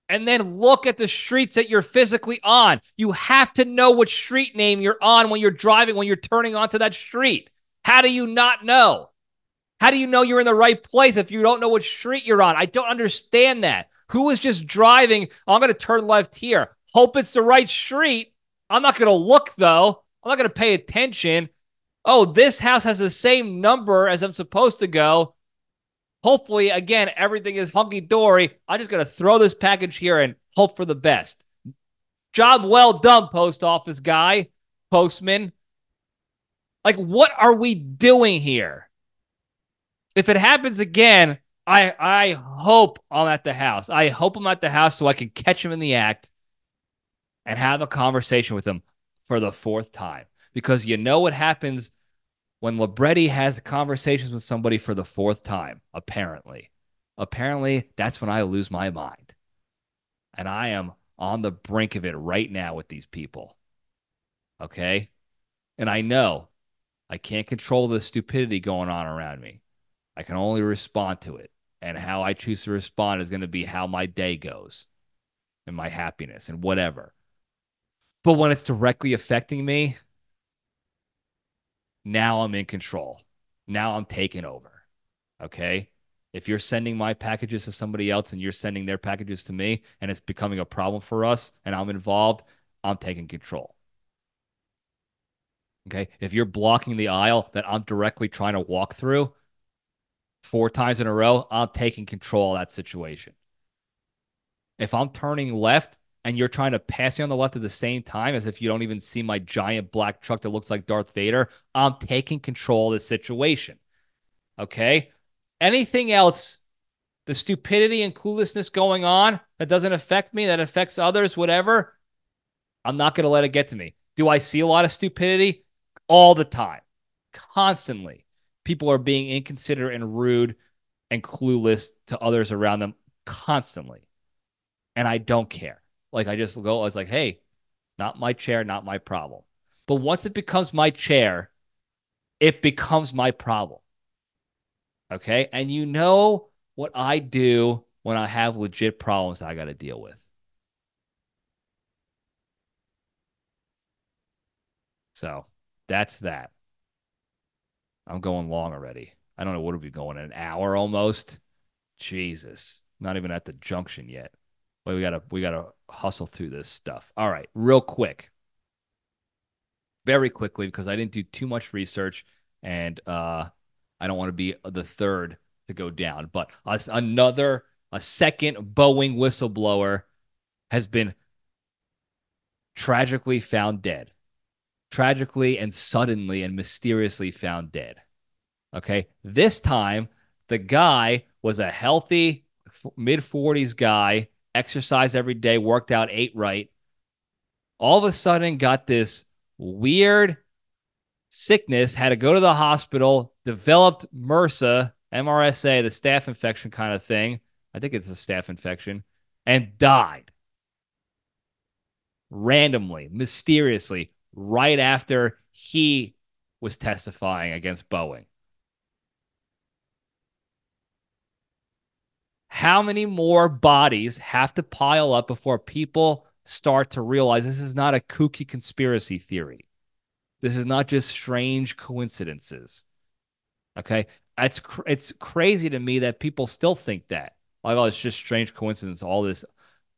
And then look at the streets that you're physically on. You have to know which street name you're on when you're driving, when you're turning onto that street. How do you not know? How do you know you're in the right place if you don't know which street you're on? I don't understand that. Who is just driving? Oh, I'm going to turn left here. Hope it's the right street. I'm not going to look, though. I'm not going to pay attention. Oh, this house has the same number as I'm supposed to go. Hopefully, again, everything is hunky-dory. I'm just going to throw this package here and hope for the best. Job well done, post office guy, postman. Like, what are we doing here? If it happens again, I I hope I'm at the house. I hope I'm at the house so I can catch him in the act and have a conversation with him for the fourth time. Because you know what happens when Libretti has conversations with somebody for the fourth time, apparently. Apparently, that's when I lose my mind. And I am on the brink of it right now with these people. Okay? And I know I can't control the stupidity going on around me. I can only respond to it. And how I choose to respond is going to be how my day goes and my happiness and whatever. But when it's directly affecting me, now I'm in control. Now I'm taking over. Okay? If you're sending my packages to somebody else and you're sending their packages to me and it's becoming a problem for us and I'm involved, I'm taking control. Okay? If you're blocking the aisle that I'm directly trying to walk through four times in a row, I'm taking control of that situation. If I'm turning left and you're trying to pass me on the left at the same time as if you don't even see my giant black truck that looks like Darth Vader, I'm taking control of the situation, okay? Anything else, the stupidity and cluelessness going on that doesn't affect me, that affects others, whatever, I'm not going to let it get to me. Do I see a lot of stupidity? All the time, constantly. People are being inconsiderate and rude and clueless to others around them constantly, and I don't care. Like, I just go, I was like, hey, not my chair, not my problem. But once it becomes my chair, it becomes my problem. Okay? And you know what I do when I have legit problems that I got to deal with. So that's that. I'm going long already. I don't know what are we going, an hour almost? Jesus. Not even at the junction yet. But we gotta we gotta hustle through this stuff. All right, real quick, very quickly, because I didn't do too much research, and uh, I don't want to be the third to go down. But uh, another, a second Boeing whistleblower has been tragically found dead, tragically and suddenly and mysteriously found dead. Okay, this time the guy was a healthy mid forties guy. Exercised every day, worked out, ate right, all of a sudden got this weird sickness, had to go to the hospital, developed MRSA, M R S A, the staph infection kind of thing. I think it's a staph infection, and died randomly, mysteriously, right after he was testifying against Boeing. How many more bodies have to pile up before people start to realize this is not a kooky conspiracy theory? This is not just strange coincidences. Okay? It's, cr- it's crazy to me that people still think that. Like, oh, it's just strange coincidence. All this,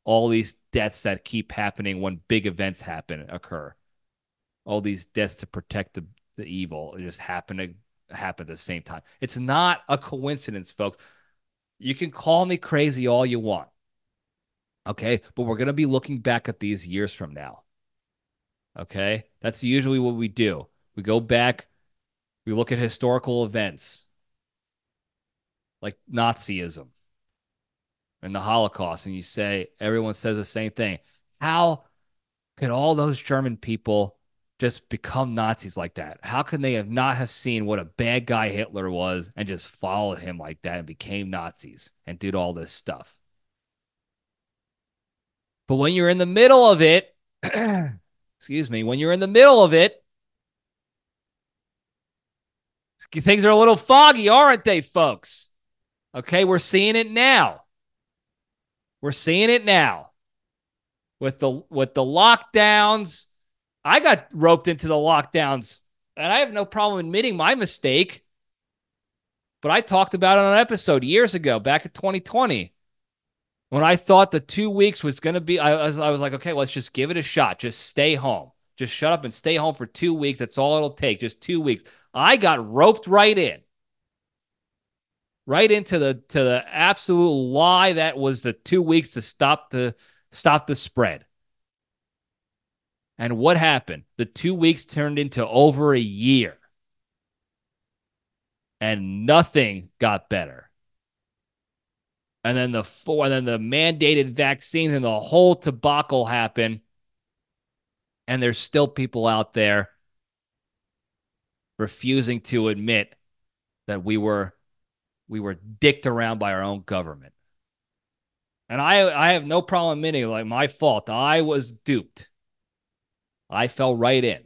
all these deaths that keep happening when big events happen, occur. All these deaths to protect the, the evil just happen to happen at the same time. It's not a coincidence, folks. You can call me crazy all you want, okay? But we're going to be looking back at these years from now, okay? That's usually what we do. We go back, we look at historical events like Nazism and the Holocaust, and you say, everyone says the same thing. How could all those German people just become Nazis like that? How can they have not have seen what a bad guy Hitler was and just followed him like that and became Nazis and did all this stuff? But when you're in the middle of it, excuse me, when you're in the middle of it, things are a little foggy, aren't they, folks? Okay, we're seeing it now. We're seeing it now. With the with the lockdowns, I got roped into the lockdowns, and I have no problem admitting my mistake. But I talked about it on an episode years ago, back in twenty twenty, when I thought the two weeks was going to be, I was, I was like, okay, let's just give it a shot. Just stay home. Just shut up and stay home for two weeks. That's all it'll take, just two weeks. I got roped right in. Right into the to the absolute lie that was the two weeks to stop the stop the spread. And what happened? The two weeks turned into over a year. And nothing got better. And then the four, and then the mandated vaccines and the whole debacle happened. And there's still people out there refusing to admit that we were we were dicked around by our own government. And I, I have no problem admitting, like, my fault. I was duped. I fell right in.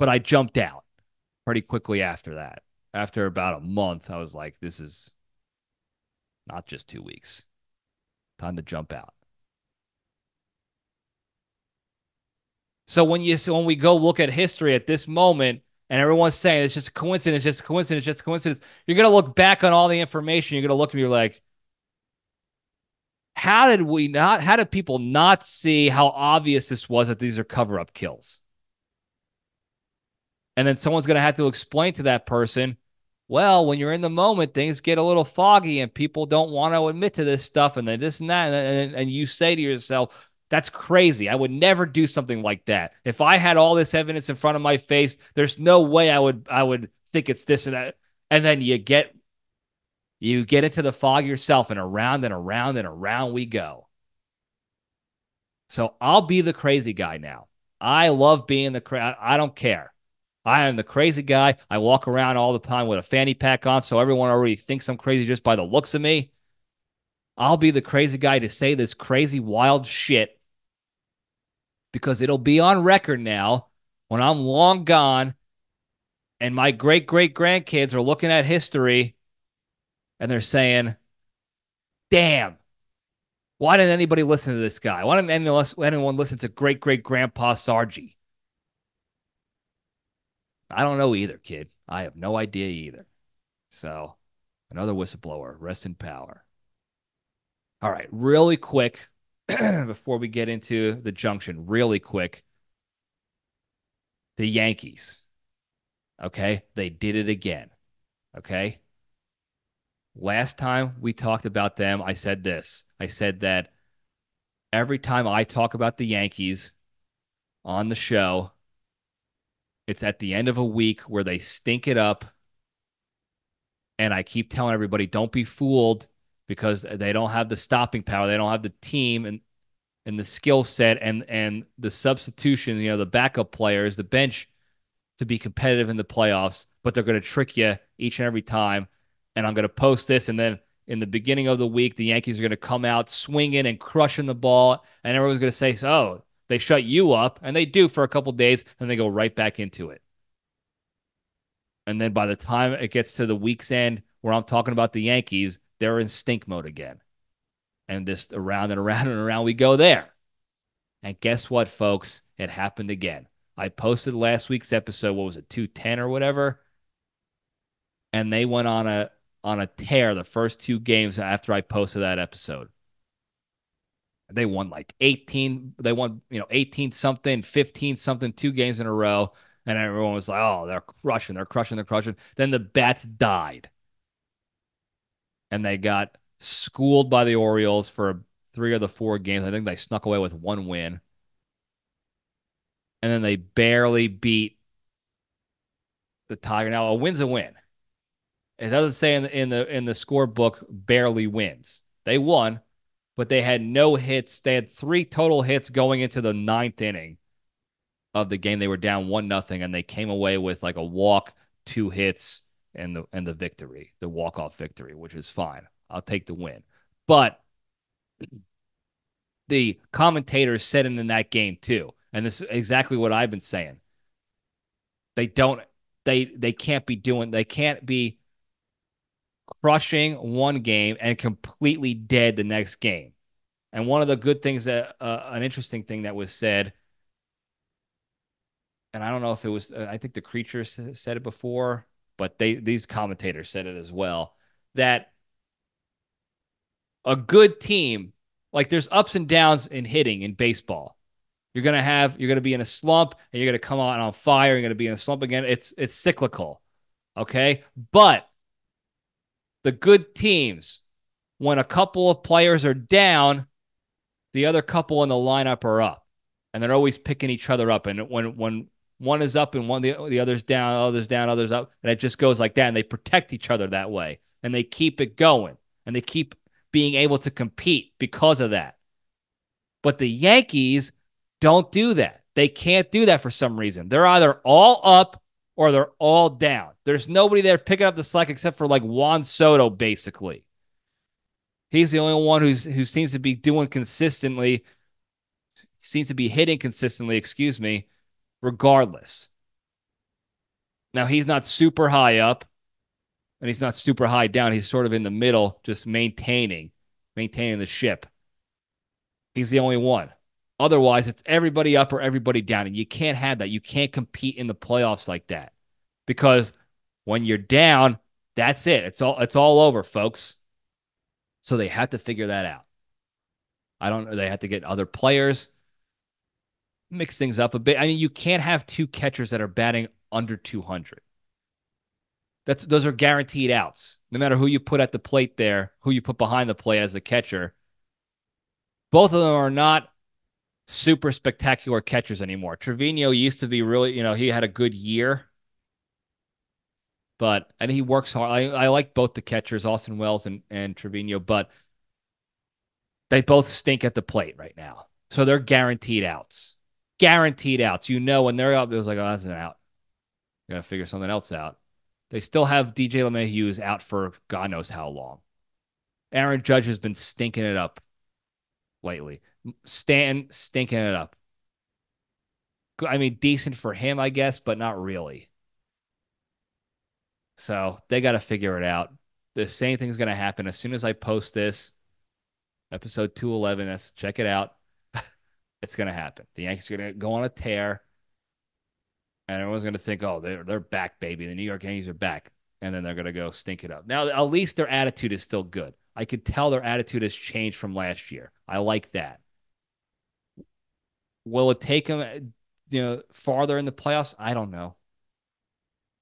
But I jumped out pretty quickly after that. After about a month, I was like, this is not just two weeks. Time to jump out. So when you so when we go look at history at this moment, and everyone's saying it's just a coincidence, it's just a coincidence, it's just a coincidence, you're going to look back on all the information, you're going to look and you're like, How did we not, how did people not see how obvious this was that these are cover-up kills? And then someone's going to have to explain to that person, well, when you're in the moment, things get a little foggy and people don't want to admit to this stuff and then this and that. And, and, and you say to yourself, that's crazy. I would never do something like that. If I had all this evidence in front of my face, there's no way I would, I would think it's this and that. And then you get You get into the fog yourself, and around and around and around we go. So I'll be the crazy guy now. I love being the crazy. I don't care. I am the crazy guy. I walk around all the time with a fanny pack on, so everyone already thinks I'm crazy just by the looks of me. I'll be the crazy guy to say this crazy, wild shit because it'll be on record now when I'm long gone and my great-great-grandkids are looking at history and they're saying, damn, why didn't anybody listen to this guy? Why didn't anyone listen to great-great-grandpa Sargi? I don't know either, kid. I have no idea either. So another whistleblower, rest in power. All right, really quick, before we get into the junction, really quick, the Yankees, okay? They did it again, okay? Last time we talked about them, I said this. I said that every time I talk about the Yankees on the show, it's at the end of a week where they stink it up. And I keep telling everybody, don't be fooled because they don't have the stopping power. They don't have the team and, and the skill set and, and the substitution, you know, the backup players, the bench to be competitive in the playoffs. But they're going to trick you each and every time. And I'm going to post this, and then in the beginning of the week, the Yankees are going to come out swinging and crushing the ball, and everyone's going to say, oh, they shut you up, and they do for a couple days, and they go right back into it. And then by the time it gets to the week's end where I'm talking about the Yankees, they're in stink mode again. And just around and around and around we go there. And guess what, folks? It happened again. I posted last week's episode, what was it, two ten or whatever, and they went on a on a tear the first two games after I posted that episode. They won like eighteen, they won, you know, eighteen something, fifteen something, two games in a row. And everyone was like, oh, they're crushing, they're crushing, they're crushing. Then the bats died. And they got schooled by the Orioles for three of the four games. I think they snuck away with one win. And then they barely beat the Tiger. Now, a win's a win. It doesn't say in the, in the in the scorebook barely wins. They won, but they had no hits. They had three total hits going into the ninth inning, of the game. They were down one nothing, and they came away with like a walk, two hits, and the and the victory, the walk off victory, which is fine. I'll take the win. But the commentators said in that game too, and this is exactly what I've been saying. They don't. They they can't be doing. They can't be crushing one game and completely dead the next game. And one of the good things that uh, an interesting thing that was said, and I don't know if it was, uh, I think the Creature said it before, but they these commentators said it as well, that a good team, like there's ups and downs in hitting in baseball. You're gonna have you're gonna be in a slump and you're gonna come out on fire. You're gonna be in a slump again. It's it's cyclical, okay? But the good teams, when a couple of players are down, the other couple in the lineup are up, and they're always picking each other up. And when when one is up and one the the other's down, others down, others up, and it just goes like that. And they protect each other that way, and they keep it going, and they keep being able to compete because of that. But the Yankees don't do that. They can't do that for some reason. They're either all up or they're all down. There's nobody there picking up the slack except for like Juan Soto, basically. He's the only one who's who seems to be doing consistently, seems to be hitting consistently, excuse me, regardless. Now, he's not super high up, and he's not super high down. He's sort of in the middle, just maintaining, maintaining the ship. He's the only one. Otherwise, it's everybody up or everybody down, and you can't have that. You can't compete in the playoffs like that because when you're down, that's it. It's all it's all over, folks. So they had to figure that out. I don't know. They had to get other players, mix things up a bit. I mean, you can't have two catchers that are batting under two hundred. That's those are guaranteed outs. No matter who you put at the plate there, who you put behind the plate as the catcher, both of them are not super spectacular catchers anymore. Trevino used to be really, you know, he had a good year. But, and he works hard. I, I like both the catchers, Austin Wells and, and Trevino, but they both stink at the plate right now. So they're guaranteed outs. Guaranteed outs. You know, when they're up, it's like, oh, that's an out. Got to figure something else out. They still have D J LeMahieu's out for God knows how long. Aaron Judge has been stinking it up lately. Stan stinking it up. I mean, decent for him, I guess, but not really. So they got to figure it out. The same thing's going to happen as soon as I post this, episode two eleven. That's, check it out. It's going to happen. The Yankees are going to go on a tear, and everyone's going to think, oh, they're, they're back, baby. The New York Yankees are back, and then they're going to go stink it up. Now, at least their attitude is still good. I could tell their attitude has changed from last year. I like that. Will it take them, you know, farther in the playoffs? I don't know.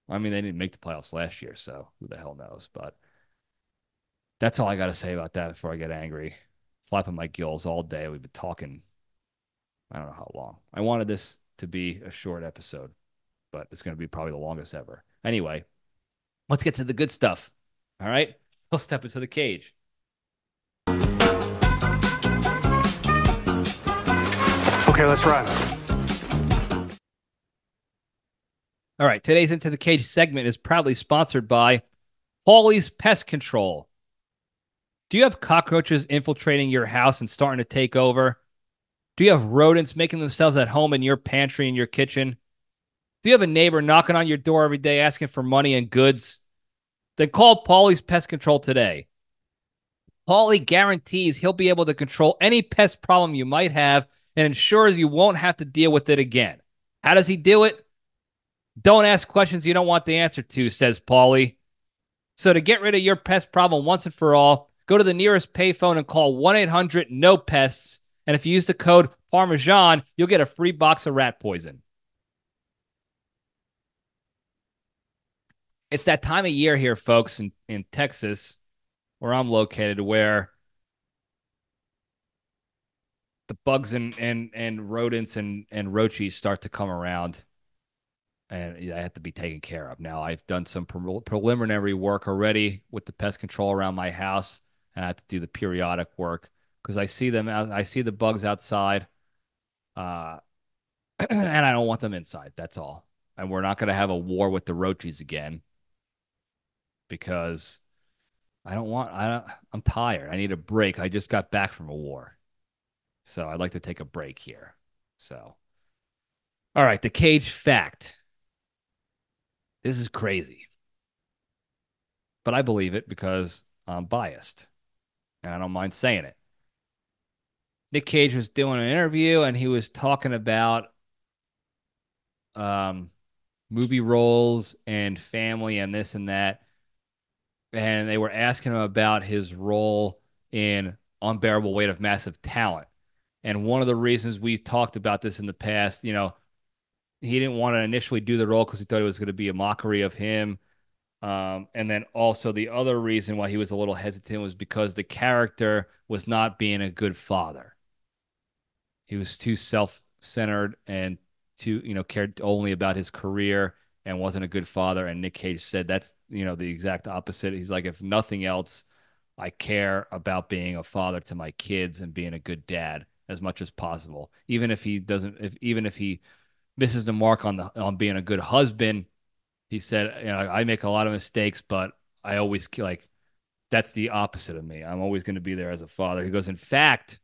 I mean, they didn't make the playoffs last year, so who the hell knows? But that's all I got to say about that before I get angry. Flapping my gills all day. We've been talking, I don't know how long. I wanted this to be a short episode, but it's going to be probably the longest ever. Anyway, let's get to the good stuff. All right? We'll step into the cage. Okay, let's run. All right, today's Into the Cage segment is proudly sponsored by Paulie's Pest Control. Do you have cockroaches infiltrating your house and starting to take over? Do you have rodents making themselves at home in your pantry and your kitchen? Do you have a neighbor knocking on your door every day asking for money and goods? Then call Paulie's Pest Control today. Paulie guarantees he'll be able to control any pest problem you might have and ensures you won't have to deal with it again. How does he do it? Don't ask questions you don't want the answer to, says Paulie. So to get rid of your pest problem once and for all, go to the nearest payphone and call one eight hundred no pests. And if you use the code Parmesan, you'll get a free box of rat poison. It's that time of year here, folks, in, in Texas, where I'm located, where the bugs and, and, and rodents and, and roaches start to come around. And I have to be taken care of. Now, I've done some pre- preliminary work already with the pest control around my house, and I have to do the periodic work because I see them out. I see the bugs outside. Uh, and I don't want them inside. That's all. And we're not going to have a war with the Roaches again because I don't want, I don't, I'm tired. I need a break. I just got back from a war. So I'd like to take a break here. So, all right. The Cage fact. This is crazy, but I believe it because I'm biased and I don't mind saying it. Nick Cage was doing an interview and he was talking about um, movie roles and family and this and that. And they were asking him about his role in Unbearable Weight of Massive Talent. And one of the reasons we've talked about this in the past, you know, he didn't want to initially do the role because he thought it was going to be a mockery of him. Um, and then also the other reason why he was a little hesitant was because the character was not being a good father. He was too self-centered and too, you know, cared only about his career and wasn't a good father. And Nick Cage said that's, you know, the exact opposite. He's like, if nothing else, I care about being a father to my kids and being a good dad as much as possible. Even if he doesn't, if even if he misses the mark on the on being a good husband, he said, you know, I make a lot of mistakes, but I always like, that's the opposite of me. I'm always going to be there as a father. He goes, in fact,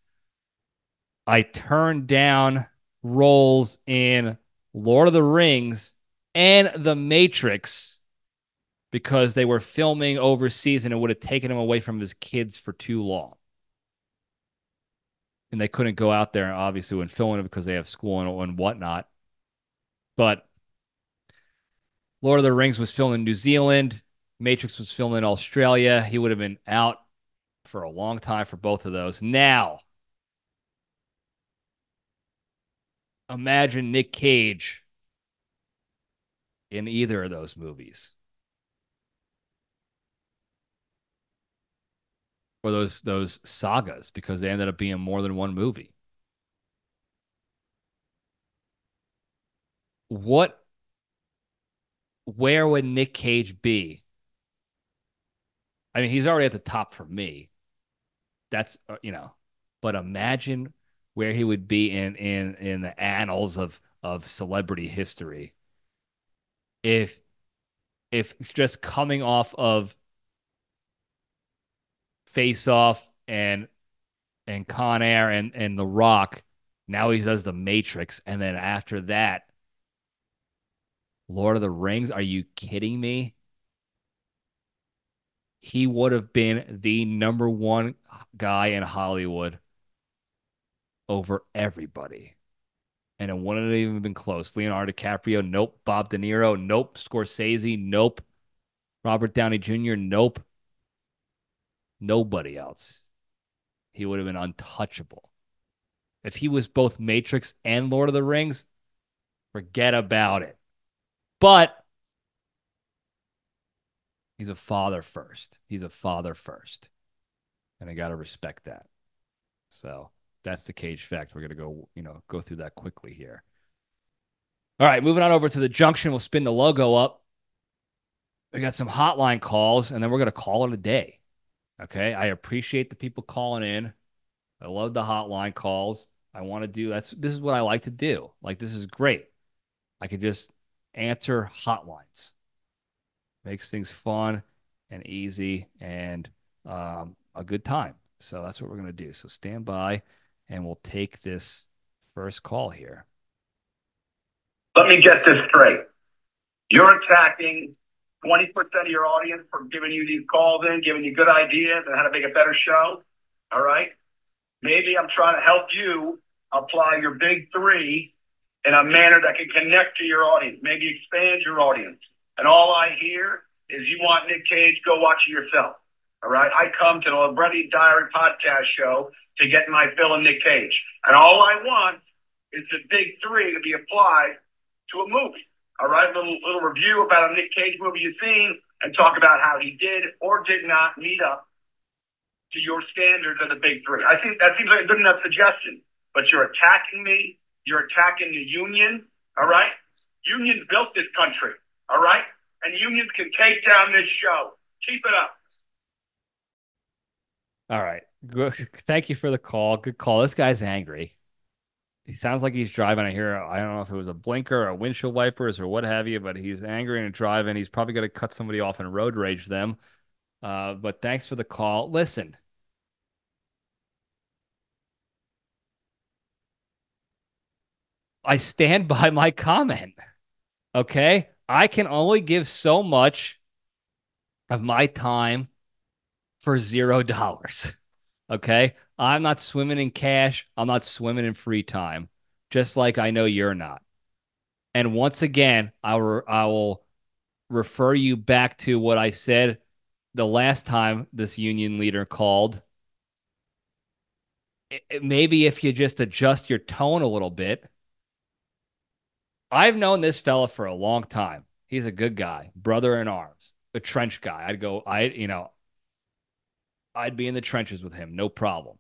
I turned down roles in Lord of the Rings and The Matrix because they were filming overseas and it would have taken him away from his kids for too long. And they couldn't go out there, obviously, when filming it because they have school and, and whatnot. But Lord of the Rings was filmed in New Zealand. Matrix was filmed in Australia. He would have been out for a long time for both of those. Now, imagine Nick Cage in either of those movies. Or those, those sagas, because they ended up being more than one movie. What... Where would Nick Cage be? I mean, he's already at the top for me. That's, you know, but imagine where he would be in in in the annals of of celebrity history if if just coming off of Face Off and and Con Air and and The Rock, now he does The Matrix, and then after that, Lord of the Rings? Are you kidding me? He would have been the number one guy in Hollywood over everybody. And it wouldn't have even been close. Leonardo DiCaprio, nope. Bob De Niro, nope. Scorsese, nope. Robert Downey Junior, nope. Nobody else. He would have been untouchable. If he was both Matrix and Lord of the Rings, forget about it. But he's a father first. He's a father first. And I got to respect that. So that's the Cage fact. We're going to go, you know, go through that quickly here. All right, moving on over to the junction. We'll spin the logo up. We got some hotline calls, and then we're going to call it a day. Okay, I appreciate the people calling in. I love the hotline calls. I want to do that's this is what I like to do. Like, this is great. I could just answer hotlines. Makes things fun and easy and um, a good time. So that's what we're going to do. So stand by and we'll take this first call here. Let me get this straight. You're attacking twenty percent of your audience for giving you these calls in, giving you good ideas on how to make a better show. All right. Maybe I'm trying to help you apply your big three in a manner that can connect to your audience, maybe expand your audience. And all I hear is you want Nick Cage, go watch it yourself. All right? I come to the Libretti Diary Podcast Show to get my fill in Nick Cage. And all I want is the big three to be applied to a movie. All right? A little, little review about a Nick Cage movie you've seen and talk about how he did or did not meet up to your standards of the big three. I think that seems like a good enough suggestion, but you're attacking me. You're attacking the union, all right? Unions built this country, all right? And unions can take down this show. Keep it up. All right. Thank you for the call. Good call. This guy's angry. he sounds like he's driving. I hear, I don't know if it was a blinker or windshield wipers or what have you, but he's angry and driving. He's probably going to cut somebody off and road rage them. Uh, but thanks for the call. Listen, I stand by my comment. Okay. I can only give so much of my time for zero dollars. Okay. I'm not swimming in cash. I'm not swimming in free time, just like I know you're not. And once again, I will, I will refer you back to what I said the last time this union leader called. It, it, maybe if you just adjust your tone a little bit. I've known this fella for a long time. He's a good guy, brother in arms, a trench guy. I'd go, I, you know, I'd be in the trenches with him, no problem.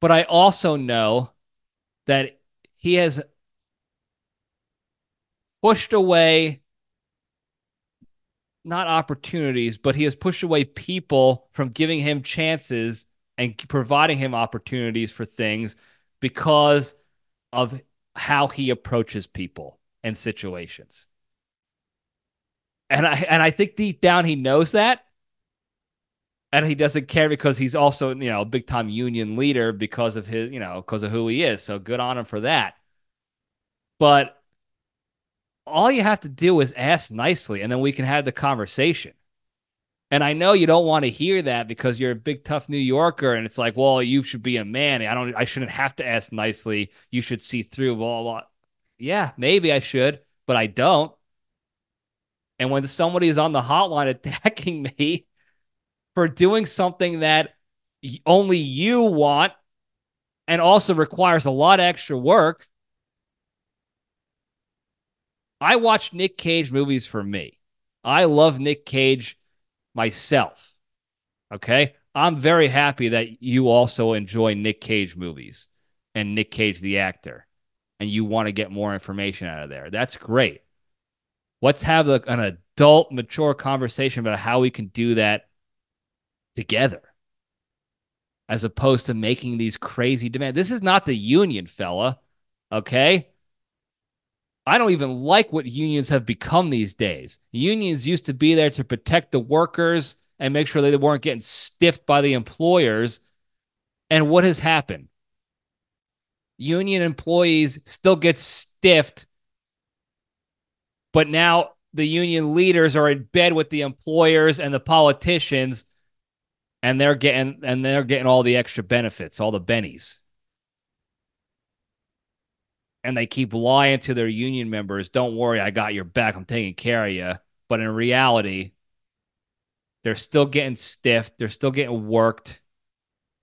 But I also know that he has pushed away, not opportunities, but he has pushed away people from giving him chances and providing him opportunities for things because of how he approaches people and situations. And I, and I think deep down he knows that. And he doesn't care because he's also, you know, a big time union leader because of his, you know, because of who he is. So good on him for that. But all you have to do is ask nicely, and then we can have the conversation. And I know you don't want to hear that because you're a big tough New Yorker, and it's like, well, you should be a man. I don't, I shouldn't have to ask nicely. You should see through. Blah blah. Yeah, maybe I should, but I don't. And when somebody is on the hotline attacking me for doing something that only you want and also requires a lot of extra work. I watch Nick Cage movies for me. I love Nick Cage myself. Okay? I'm very happy that you also enjoy Nick Cage movies and Nick Cage the actor, and you want to get more information out of there. That's great. Let's have a, an adult, mature conversation about how we can do that together, as opposed to making these crazy demands. This is not the union, fella, okay? I don't even like what unions have become these days. Unions used to be there to protect the workers and make sure they weren't getting stiffed by the employers. And what has happened? Union employees still get stiffed, but now the union leaders are in bed with the employers and the politicians, and they're getting and they're getting all the extra benefits, all the bennies. And they keep lying to their union members, don't worry, I got your back, I'm taking care of you. But in reality, they're still getting stiffed, they're still getting worked.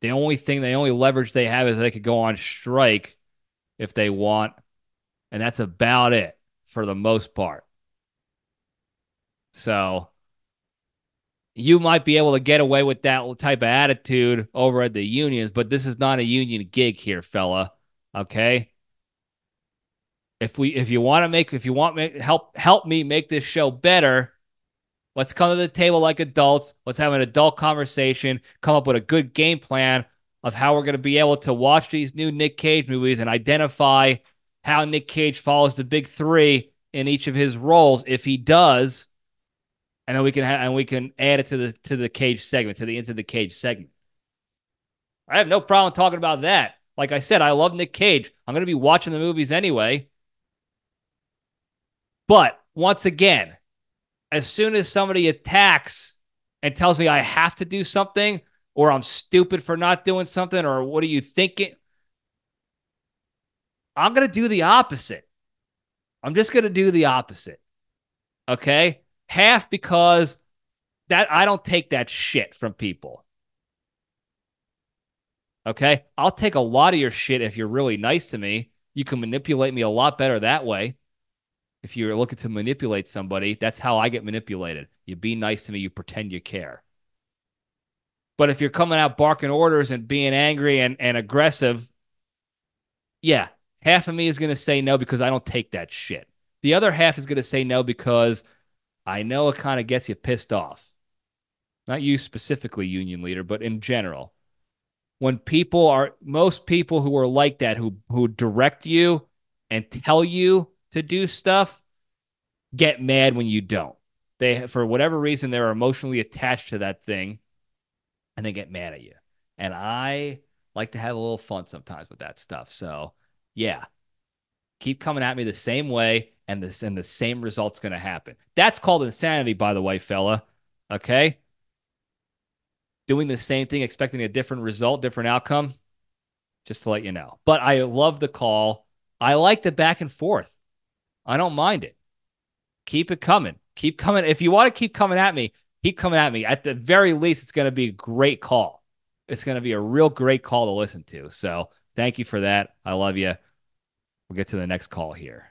The only thing, the only leverage they have is they could go on strike if they want. And that's about it for the most part. So you might be able to get away with that type of attitude over at the unions, but this is not a union gig here, fella. Okay? If we, if you want to make, if you want me, help, help me make this show better, let's come to the table like adults. Let's have an adult conversation, come up with a good game plan of how we're going to be able to watch these new Nick Cage movies and identify how Nick Cage follows the big three in each of his roles, if he does. And then we can have, and we can add it to the to the Cage segment, to the Into the Cage segment. I have no problem talking about that. Like I said, I love Nick Cage. I'm going to be watching the movies anyway. But once again, as soon as somebody attacks and tells me I have to do something, or I'm stupid for not doing something, or what are you thinking? I'm going to do the opposite. I'm just going to do the opposite. Okay? Half because that I don't take that shit from people. Okay? I'll take a lot of your shit if you're really nice to me. You can manipulate me a lot better that way. If you're looking to manipulate somebody, that's how I get manipulated. You be nice to me, you pretend you care. But if you're coming out barking orders and being angry and, and aggressive, yeah, half of me is going to say no because I don't take that shit. The other half is going to say no because I know it kind of gets you pissed off. Not you specifically, union leader, but in general. when people are, most people who are like that, who who direct you and tell you to do stuff, get mad when you don't. They, for whatever reason, they're emotionally attached to that thing, and they get mad at you. And I like to have a little fun sometimes with that stuff. So, yeah, keep coming at me the same way, and this and the same result's going to happen. That's called insanity, by the way, fella. Okay? Doing the same thing, expecting a different result, different outcome, just to let you know. But I love the call. I like the back and forth. I don't mind it. Keep it coming. Keep coming. If you want to keep coming at me, keep coming at me. At the very least, it's going to be a great call. It's going to be a real great call to listen to. So thank you for that. I love you. We'll get to the next call here.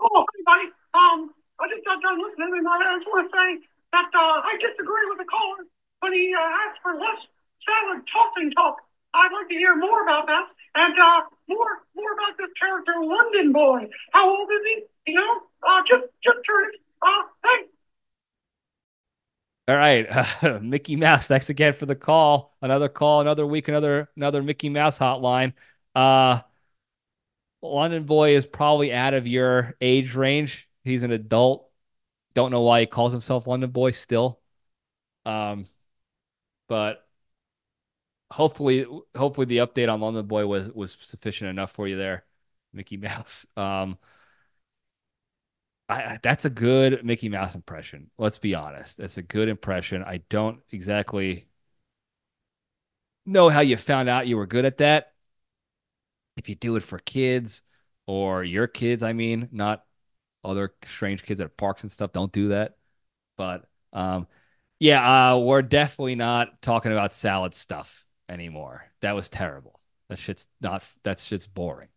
Oh, hey, buddy. Um, I just got done listening, and I just want to say that uh, I disagree with the caller when he uh, asked for less salad tossing talk. I'd like to hear more about that, and uh, more more about this character, London Boy. How old is he? You know, uh, just just turned. Uh, hey. All right, uh, Mickey Mouse. Thanks again for the call. Another call, another week, another another Mickey Mouse hotline. Uh, London Boy is probably out of your age range. He's an adult. Don't know why he calls himself London Boy still. Um, but hopefully, hopefully the update on London Boy was was sufficient enough for you there, Mickey Mouse. Um, I, that's a good Mickey Mouse impression. Let's be honest. That's a good impression. I don't exactly know how you found out you were good at that. If you do it for kids or your kids, I mean, not other strange kids at parks and stuff, don't do that. But um, yeah, uh, we're definitely not talking about salad stuff anymore. That was terrible. That shit's not, that shit's boring.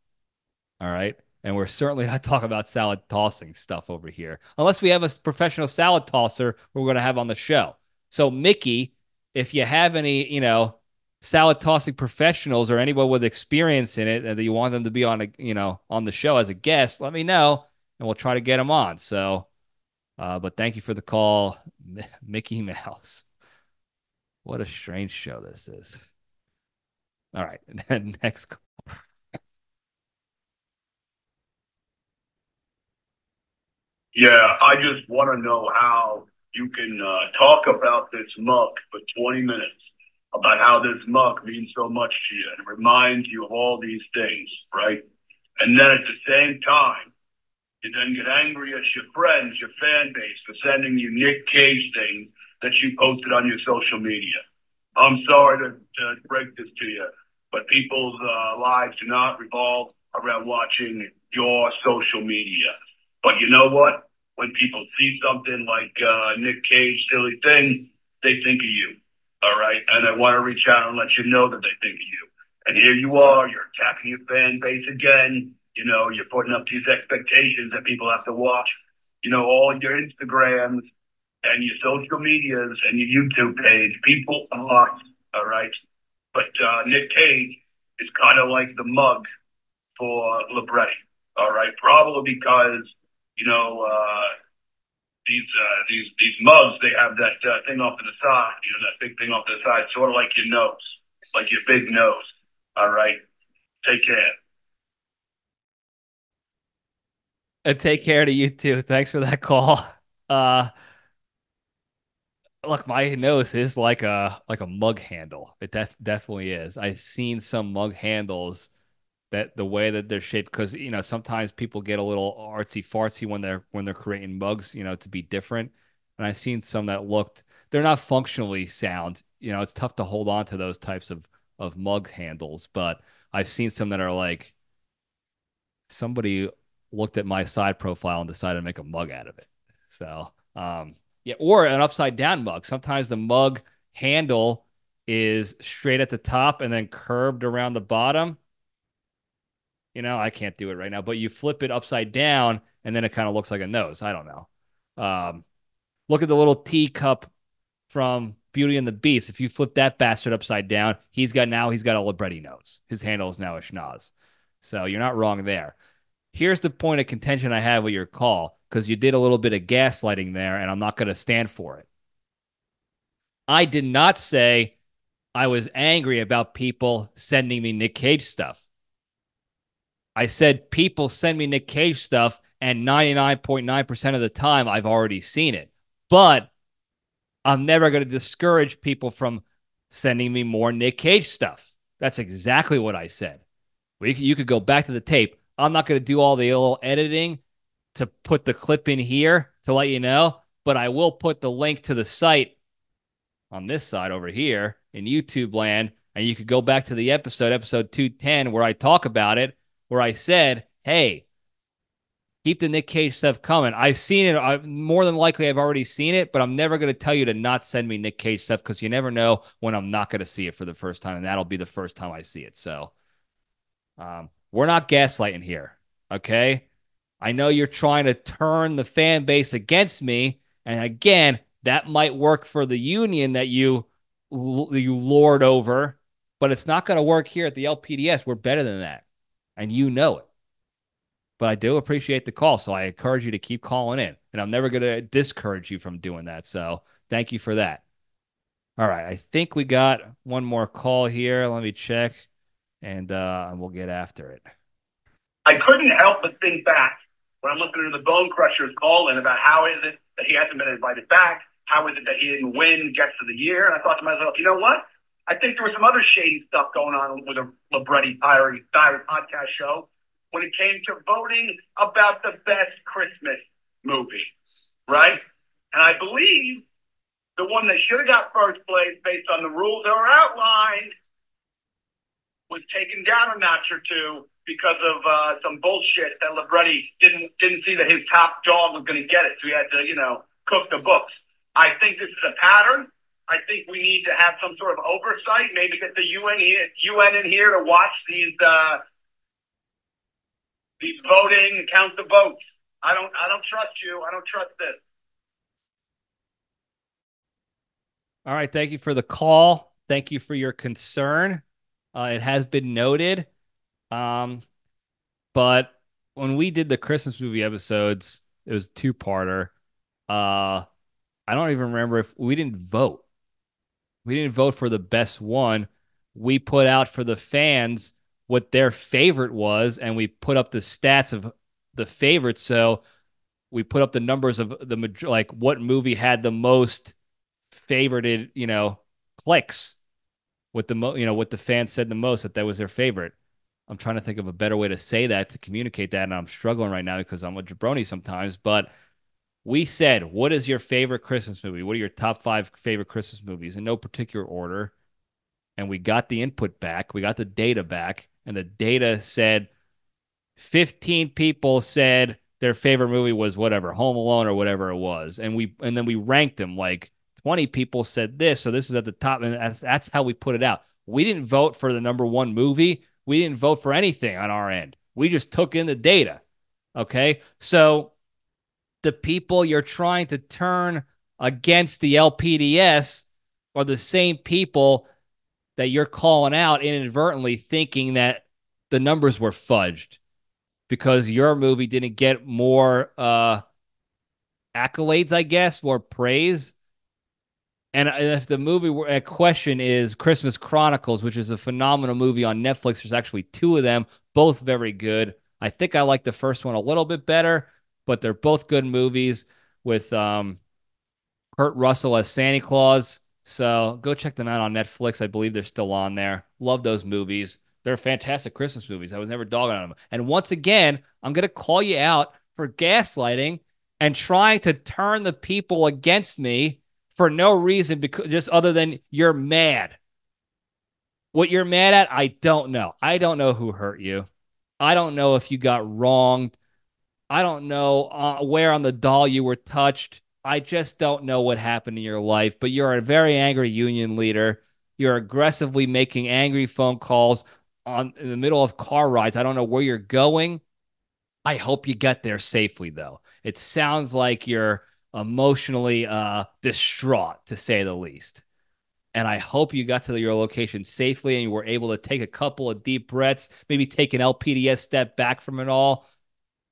All right. And we're certainly not talking about salad tossing stuff over here, unless we have a professional salad tosser we're going to have on the show. So, Mickey, if you have any, you know, salad tossing professionals or anyone with experience in it that you want them to be on, a, you know, on the show as a guest, let me know, and we'll try to get them on. So, uh, but thank you for the call, M- Mickey Mouse. What a strange show this is. All right, and then next call. Yeah, I just want to know how you can uh, talk about this muck for twenty minutes, about how this muck means so much to you and reminds you of all these things, right? And then at the same time, you then get angry at your friends, your fan base, for sending you Nick Cage things that you posted on your social media. I'm sorry to, to break this to you, but people's uh, lives do not revolve around watching your social media. But you know what? When people see something like uh, Nick Cage, silly thing, they think of you, all right? And I want to reach out and let you know that they think of you. And here you are, you're attacking your fan base again. You know, you're putting up these expectations that people have to watch, you know, all your Instagrams and your social medias and your YouTube page. People are, all right? But uh, Nick Cage is kind of like the mug for Libretti, all right? Probably because... You know, uh, these uh, these these mugs, they have that uh, thing off to the side, you know, that big thing off to the side, sort of like your nose, like your big nose. All right. Take care. And take care to you, too. Thanks for that call. Uh, look, my nose is like a like a mug handle. It def- definitely is. I've seen some mug handles that the way that they're shaped, because, you know, sometimes people get a little artsy fartsy when they're when they're creating mugs, you know, to be different. And I've seen some that looked, they're not functionally sound. You know, it's tough to hold on to those types of of mug handles, but I've seen some that are like, somebody looked at my side profile and decided to make a mug out of it. So um, yeah, or an upside down mug. Sometimes the mug handle is straight at the top and then curved around the bottom. You know, I can't do it right now, but you flip it upside down and then it kind of looks like a nose. I don't know. Um, look at the little teacup from Beauty and the Beast. If you flip that bastard upside down, he's got now he's got a Libretti nose. His handle is now a schnoz. So you're not wrong there. Here's the point of contention I have with your call, because you did a little bit of gaslighting there, and I'm not going to stand for it. I did not say I was angry about people sending me Nick Cage stuff. I said people send me Nick Cage stuff, and ninety-nine point nine percent of the time, I've already seen it. But I'm never going to discourage people from sending me more Nick Cage stuff. That's exactly what I said. We, you could go back to the tape. I'm not going to do all the little editing to put the clip in here to let you know, but I will put the link to the site on this side over here in YouTube land, and you could go back to the episode, episode two ten, where I talk about it, where I said, hey, keep the Nick Cage stuff coming. I've seen it. I've, more than likely, I've already seen it, but I'm never going to tell you to not send me Nick Cage stuff because you never know when I'm not going to see it for the first time, and that'll be the first time I see it. So um, we're not gaslighting here, okay? I know you're trying to turn the fan base against me, and again, that might work for the union that you you lord over, but it's not going to work here at the L P D S. We're better than that, and you know it. But I do appreciate the call, so I encourage you to keep calling in, and I'm never going to discourage you from doing that, so thank you for that. All right, I think we got one more call here. Let me check, and uh, we'll get after it. I couldn't help but think back when I'm listening to the Bone Crusher's call in about how is it that he hasn't been invited back, how is it that he didn't win Guest of the Year, and I thought to myself, you know what? I think there was some other shady stuff going on with the Libretti Diary podcast show when it came to voting about the best Christmas movie, right? And I believe the one that should have got first place based on the rules that were outlined was taken down a notch or two because of uh, some bullshit that Libretti didn't didn't see that his top dog was going to get it, so he had to, you know, cook the books. I think this is a pattern. I think we need to have some sort of oversight, maybe get the U N in here to watch these uh, these voting and count the votes. I don't I don't trust you. I don't trust this. All right, thank you for the call. Thank you for your concern. Uh, it has been noted. Um, but when we did the Christmas movie episodes, it was a two-parter. Uh, I don't even remember if we didn't vote. We didn't vote for the best one. We put out for the fans what their favorite was, and we put up the stats of the favorites. So we put up the numbers of the like what movie had the most favorited, you know, clicks with the mo you know what the fans said the most that that was their favorite. I'm trying to think of a better way to say that, to communicate that, and I'm struggling right now because I'm a jabroni sometimes, but we said, what is your favorite Christmas movie? What are your top five favorite Christmas movies in no particular order? And we got the input back. We got the data back, and the data said fifteen people said their favorite movie was whatever, Home Alone or whatever it was. And we and then we ranked them, like twenty people said this, so this is at the top, and that's, that's how we put it out. We didn't vote for the number one movie. We didn't vote for anything on our end. We just took in the data, okay? So the people you're trying to turn against the L P D S are the same people that you're calling out inadvertently thinking that the numbers were fudged because your movie didn't get more uh, accolades, I guess, more praise. And if the movie at question is Christmas Chronicles, which is a phenomenal movie on Netflix, there's actually two of them, both very good. I think I like the first one a little bit better, but they're both good movies with um, Kurt Russell as Santa Claus. So go check them out on Netflix. I believe they're still on there. Love those movies. They're fantastic Christmas movies. I was never dogging on them. And once again, I'm going to call you out for gaslighting and trying to turn the people against me for no reason, because just other than you're mad. What you're mad at, I don't know. I don't know who hurt you. I don't know if you got wronged. I don't know uh, where on the doll you were touched. I just don't know what happened in your life, but you're a very angry union leader. You're aggressively making angry phone calls on, in the middle of car rides. I don't know where you're going. I hope you get there safely, though. It sounds like you're emotionally uh, distraught, to say the least. And I hope you got to your location safely and you were able to take a couple of deep breaths, maybe take an L P D S step back from it all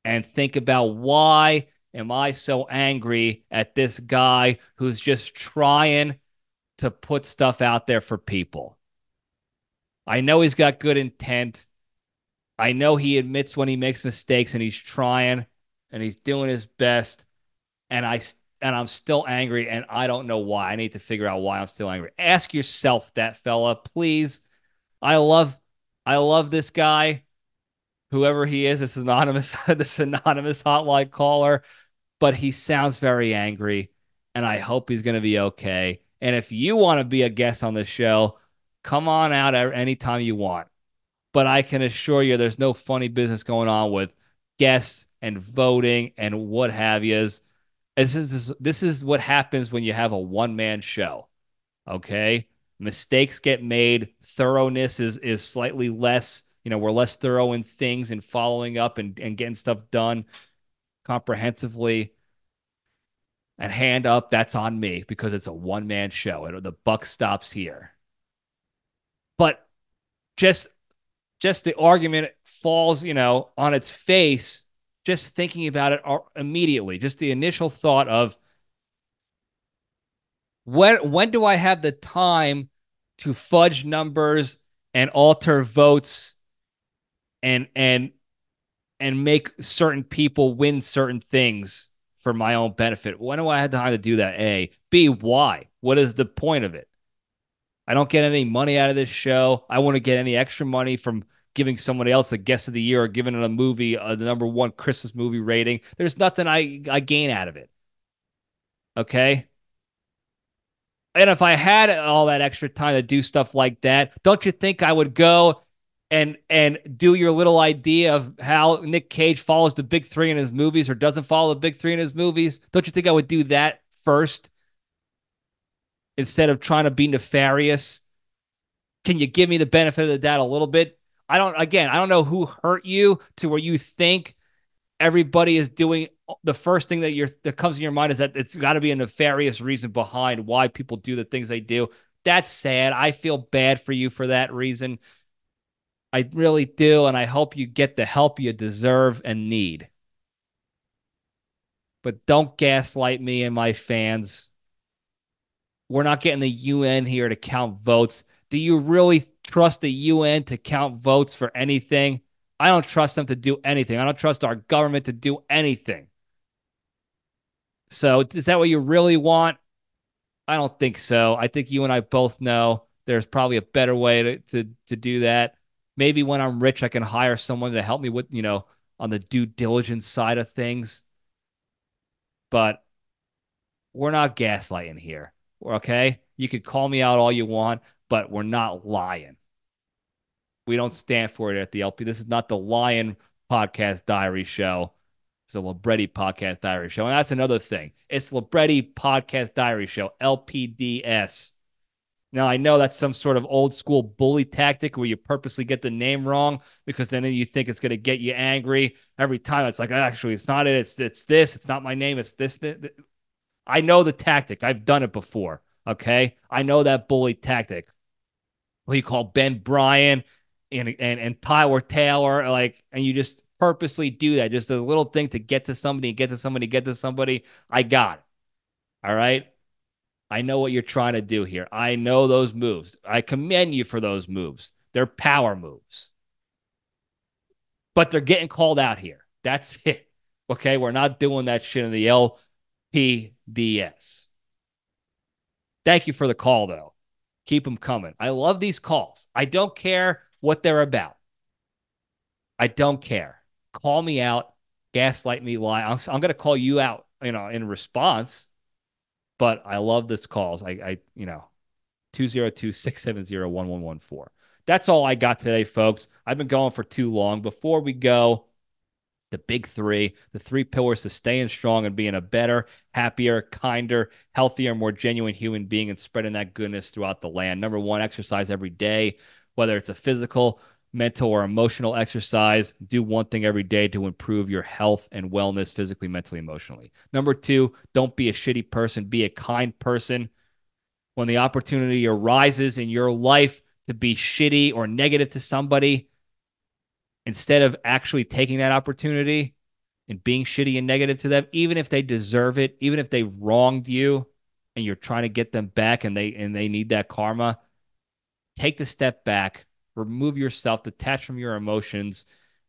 and think about, why am I so angry at this guy who's just trying to put stuff out there for people. I know he's got good intent. I know he admits when he makes mistakes and he's trying and he's doing his best. And I and I'm still angry and I don't know why. I need to figure out why I'm still angry. Ask yourself that, fella, please. I love I love this guy, whoever he is, this anonymous this anonymous hotline caller, but he sounds very angry and I hope he's going to be okay. And if you want to be a guest on the show, come on out anytime you want. But I can assure you there's no funny business going on with guests and voting and what have yous. This is, this is what happens when you have a one-man show, okay? Mistakes get made. Thoroughness is is slightly less. You know, we're less thorough in things and following up and, and getting stuff done comprehensively. And hand up, that's on me because it's a one-man show. It, the buck stops here. But just... Just the argument falls, you know, on its face, just thinking about it immediately. Just the initial thought of, when, when do I have the time to fudge numbers and alter votes and, and, and make certain people win certain things for my own benefit? When do I have the time to do that? A. B, why? What is the point of it? I don't get any money out of this show. I want to get any extra money from giving somebody else a guest of the year or giving it a movie, uh, the number one Christmas movie rating. There's nothing I, I gain out of it. Okay? And if I had all that extra time to do stuff like that, don't you think I would go and and do your little idea of how Nick Cage follows the big three in his movies or doesn't follow the big three in his movies? Don't you think I would do that first? Instead of trying to be nefarious, can you give me the benefit of the doubt a little bit? I don't, again, I don't know who hurt you to where you think everybody is doing the first thing that you're, that comes in your mind is that it's got to be a nefarious reason behind why people do the things they do. That's sad. I feel bad for you for that reason. I really do. And I hope you get the help you deserve and need. But don't gaslight me and my fans. We're not getting the U N here to count votes. Do you really trust the U N to count votes for anything? I don't trust them to do anything. I don't trust our government to do anything. So is that what you really want? I don't think so. I think you and I both know there's probably a better way to, to, to do that. Maybe when I'm rich, I can hire someone to help me with, you know, on the due diligence side of things. But we're not gaslighting here. Okay, you could call me out all you want, but we're not lying. We don't stand for it at the L P. This is not the Lion Podcast Diary Show. It's the Libretti Podcast Diary Show. And that's another thing. It's Libretti Podcast Diary Show, L P D S. Now, I know that's some sort of old school bully tactic where you purposely get the name wrong because then you think it's going to get you angry every time. It's like, actually, it's not it. It's, it's this. It's not my name. It's this. this. I know the tactic. I've done it before, okay? I know that bully tactic. What you call Ben Bryan and, and and Tyler Taylor, like, and you just purposely do that. Just a little thing to get to somebody, get to somebody, get to somebody. I got it, all right? I know what you're trying to do here. I know those moves. I commend you for those moves. They're power moves. But they're getting called out here. That's it, okay? We're not doing that shit in the L P D S. Thank you for the call, though. Keep them coming. I love these calls. I don't care what they're about. I don't care. Call me out. Gaslight me. Lie. I'm, I'm going to call you out, you know, in response. But I love these calls. I, I you know, two zero two, six seven zero, one one one four. That's all I got today, folks. I've been going for too long. Before we go, the big three, the three pillars to staying strong and being a better, happier, kinder, healthier, more genuine human being and spreading that goodness throughout the land. Number one, exercise every day, whether it's a physical, mental, or emotional exercise. Do one thing every day to improve your health and wellness physically, mentally, emotionally. Number two, don't be a shitty person. Be a kind person. When the opportunity arises in your life to be shitty or negative to somebody, instead of actually taking that opportunity and being shitty and negative to them, even if they deserve it, even if they wronged you, and you're trying to get them back and they and they need that karma, take the step back, remove yourself, detach from your emotions,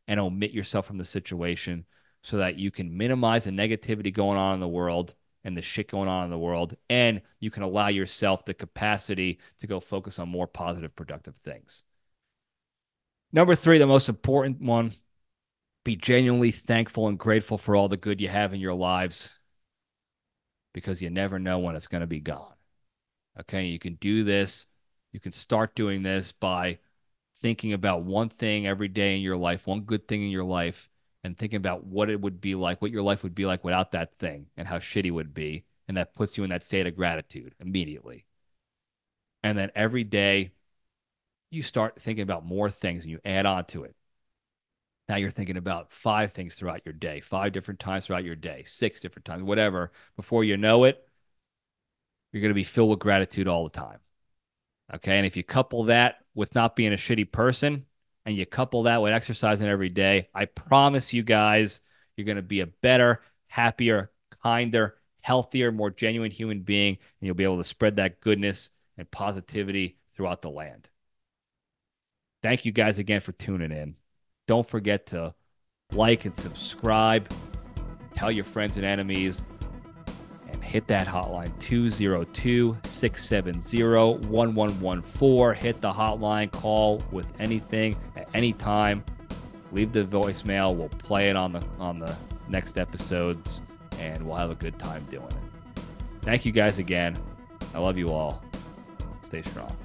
and omit yourself from the situation so that you can minimize the negativity going on in the world and the shit going on in the world, and you can allow yourself the capacity to go focus on more positive, productive things. Number three, the most important one, be genuinely thankful and grateful for all the good you have in your lives, because you never know when it's going to be gone. Okay, you can do this. You can start doing this by thinking about one thing every day in your life, one good thing in your life, and thinking about what it would be like, what your life would be like without that thing and how shitty it would be. And that puts you in that state of gratitude immediately. And then every day you start thinking about more things and you add on to it. Now you're thinking about five things throughout your day, five different times throughout your day, six different times, whatever. Before you know it, you're going to be filled with gratitude all the time. Okay, and if you couple that with not being a shitty person, and you couple that with exercising every day, I promise you guys, you're going to be a better, happier, kinder, healthier, more genuine human being, and you'll be able to spread that goodness and positivity throughout the land. Thank you guys again for tuning in. Don't forget to like and subscribe, tell your friends and enemies, and hit that hotline, two oh two, six seven zero, one one one four. Hit the hotline, call with anything at any time. Leave the voicemail. We'll play it on the on the next episodes, and we'll have a good time doing it. Thank you guys again. I love you all. Stay strong.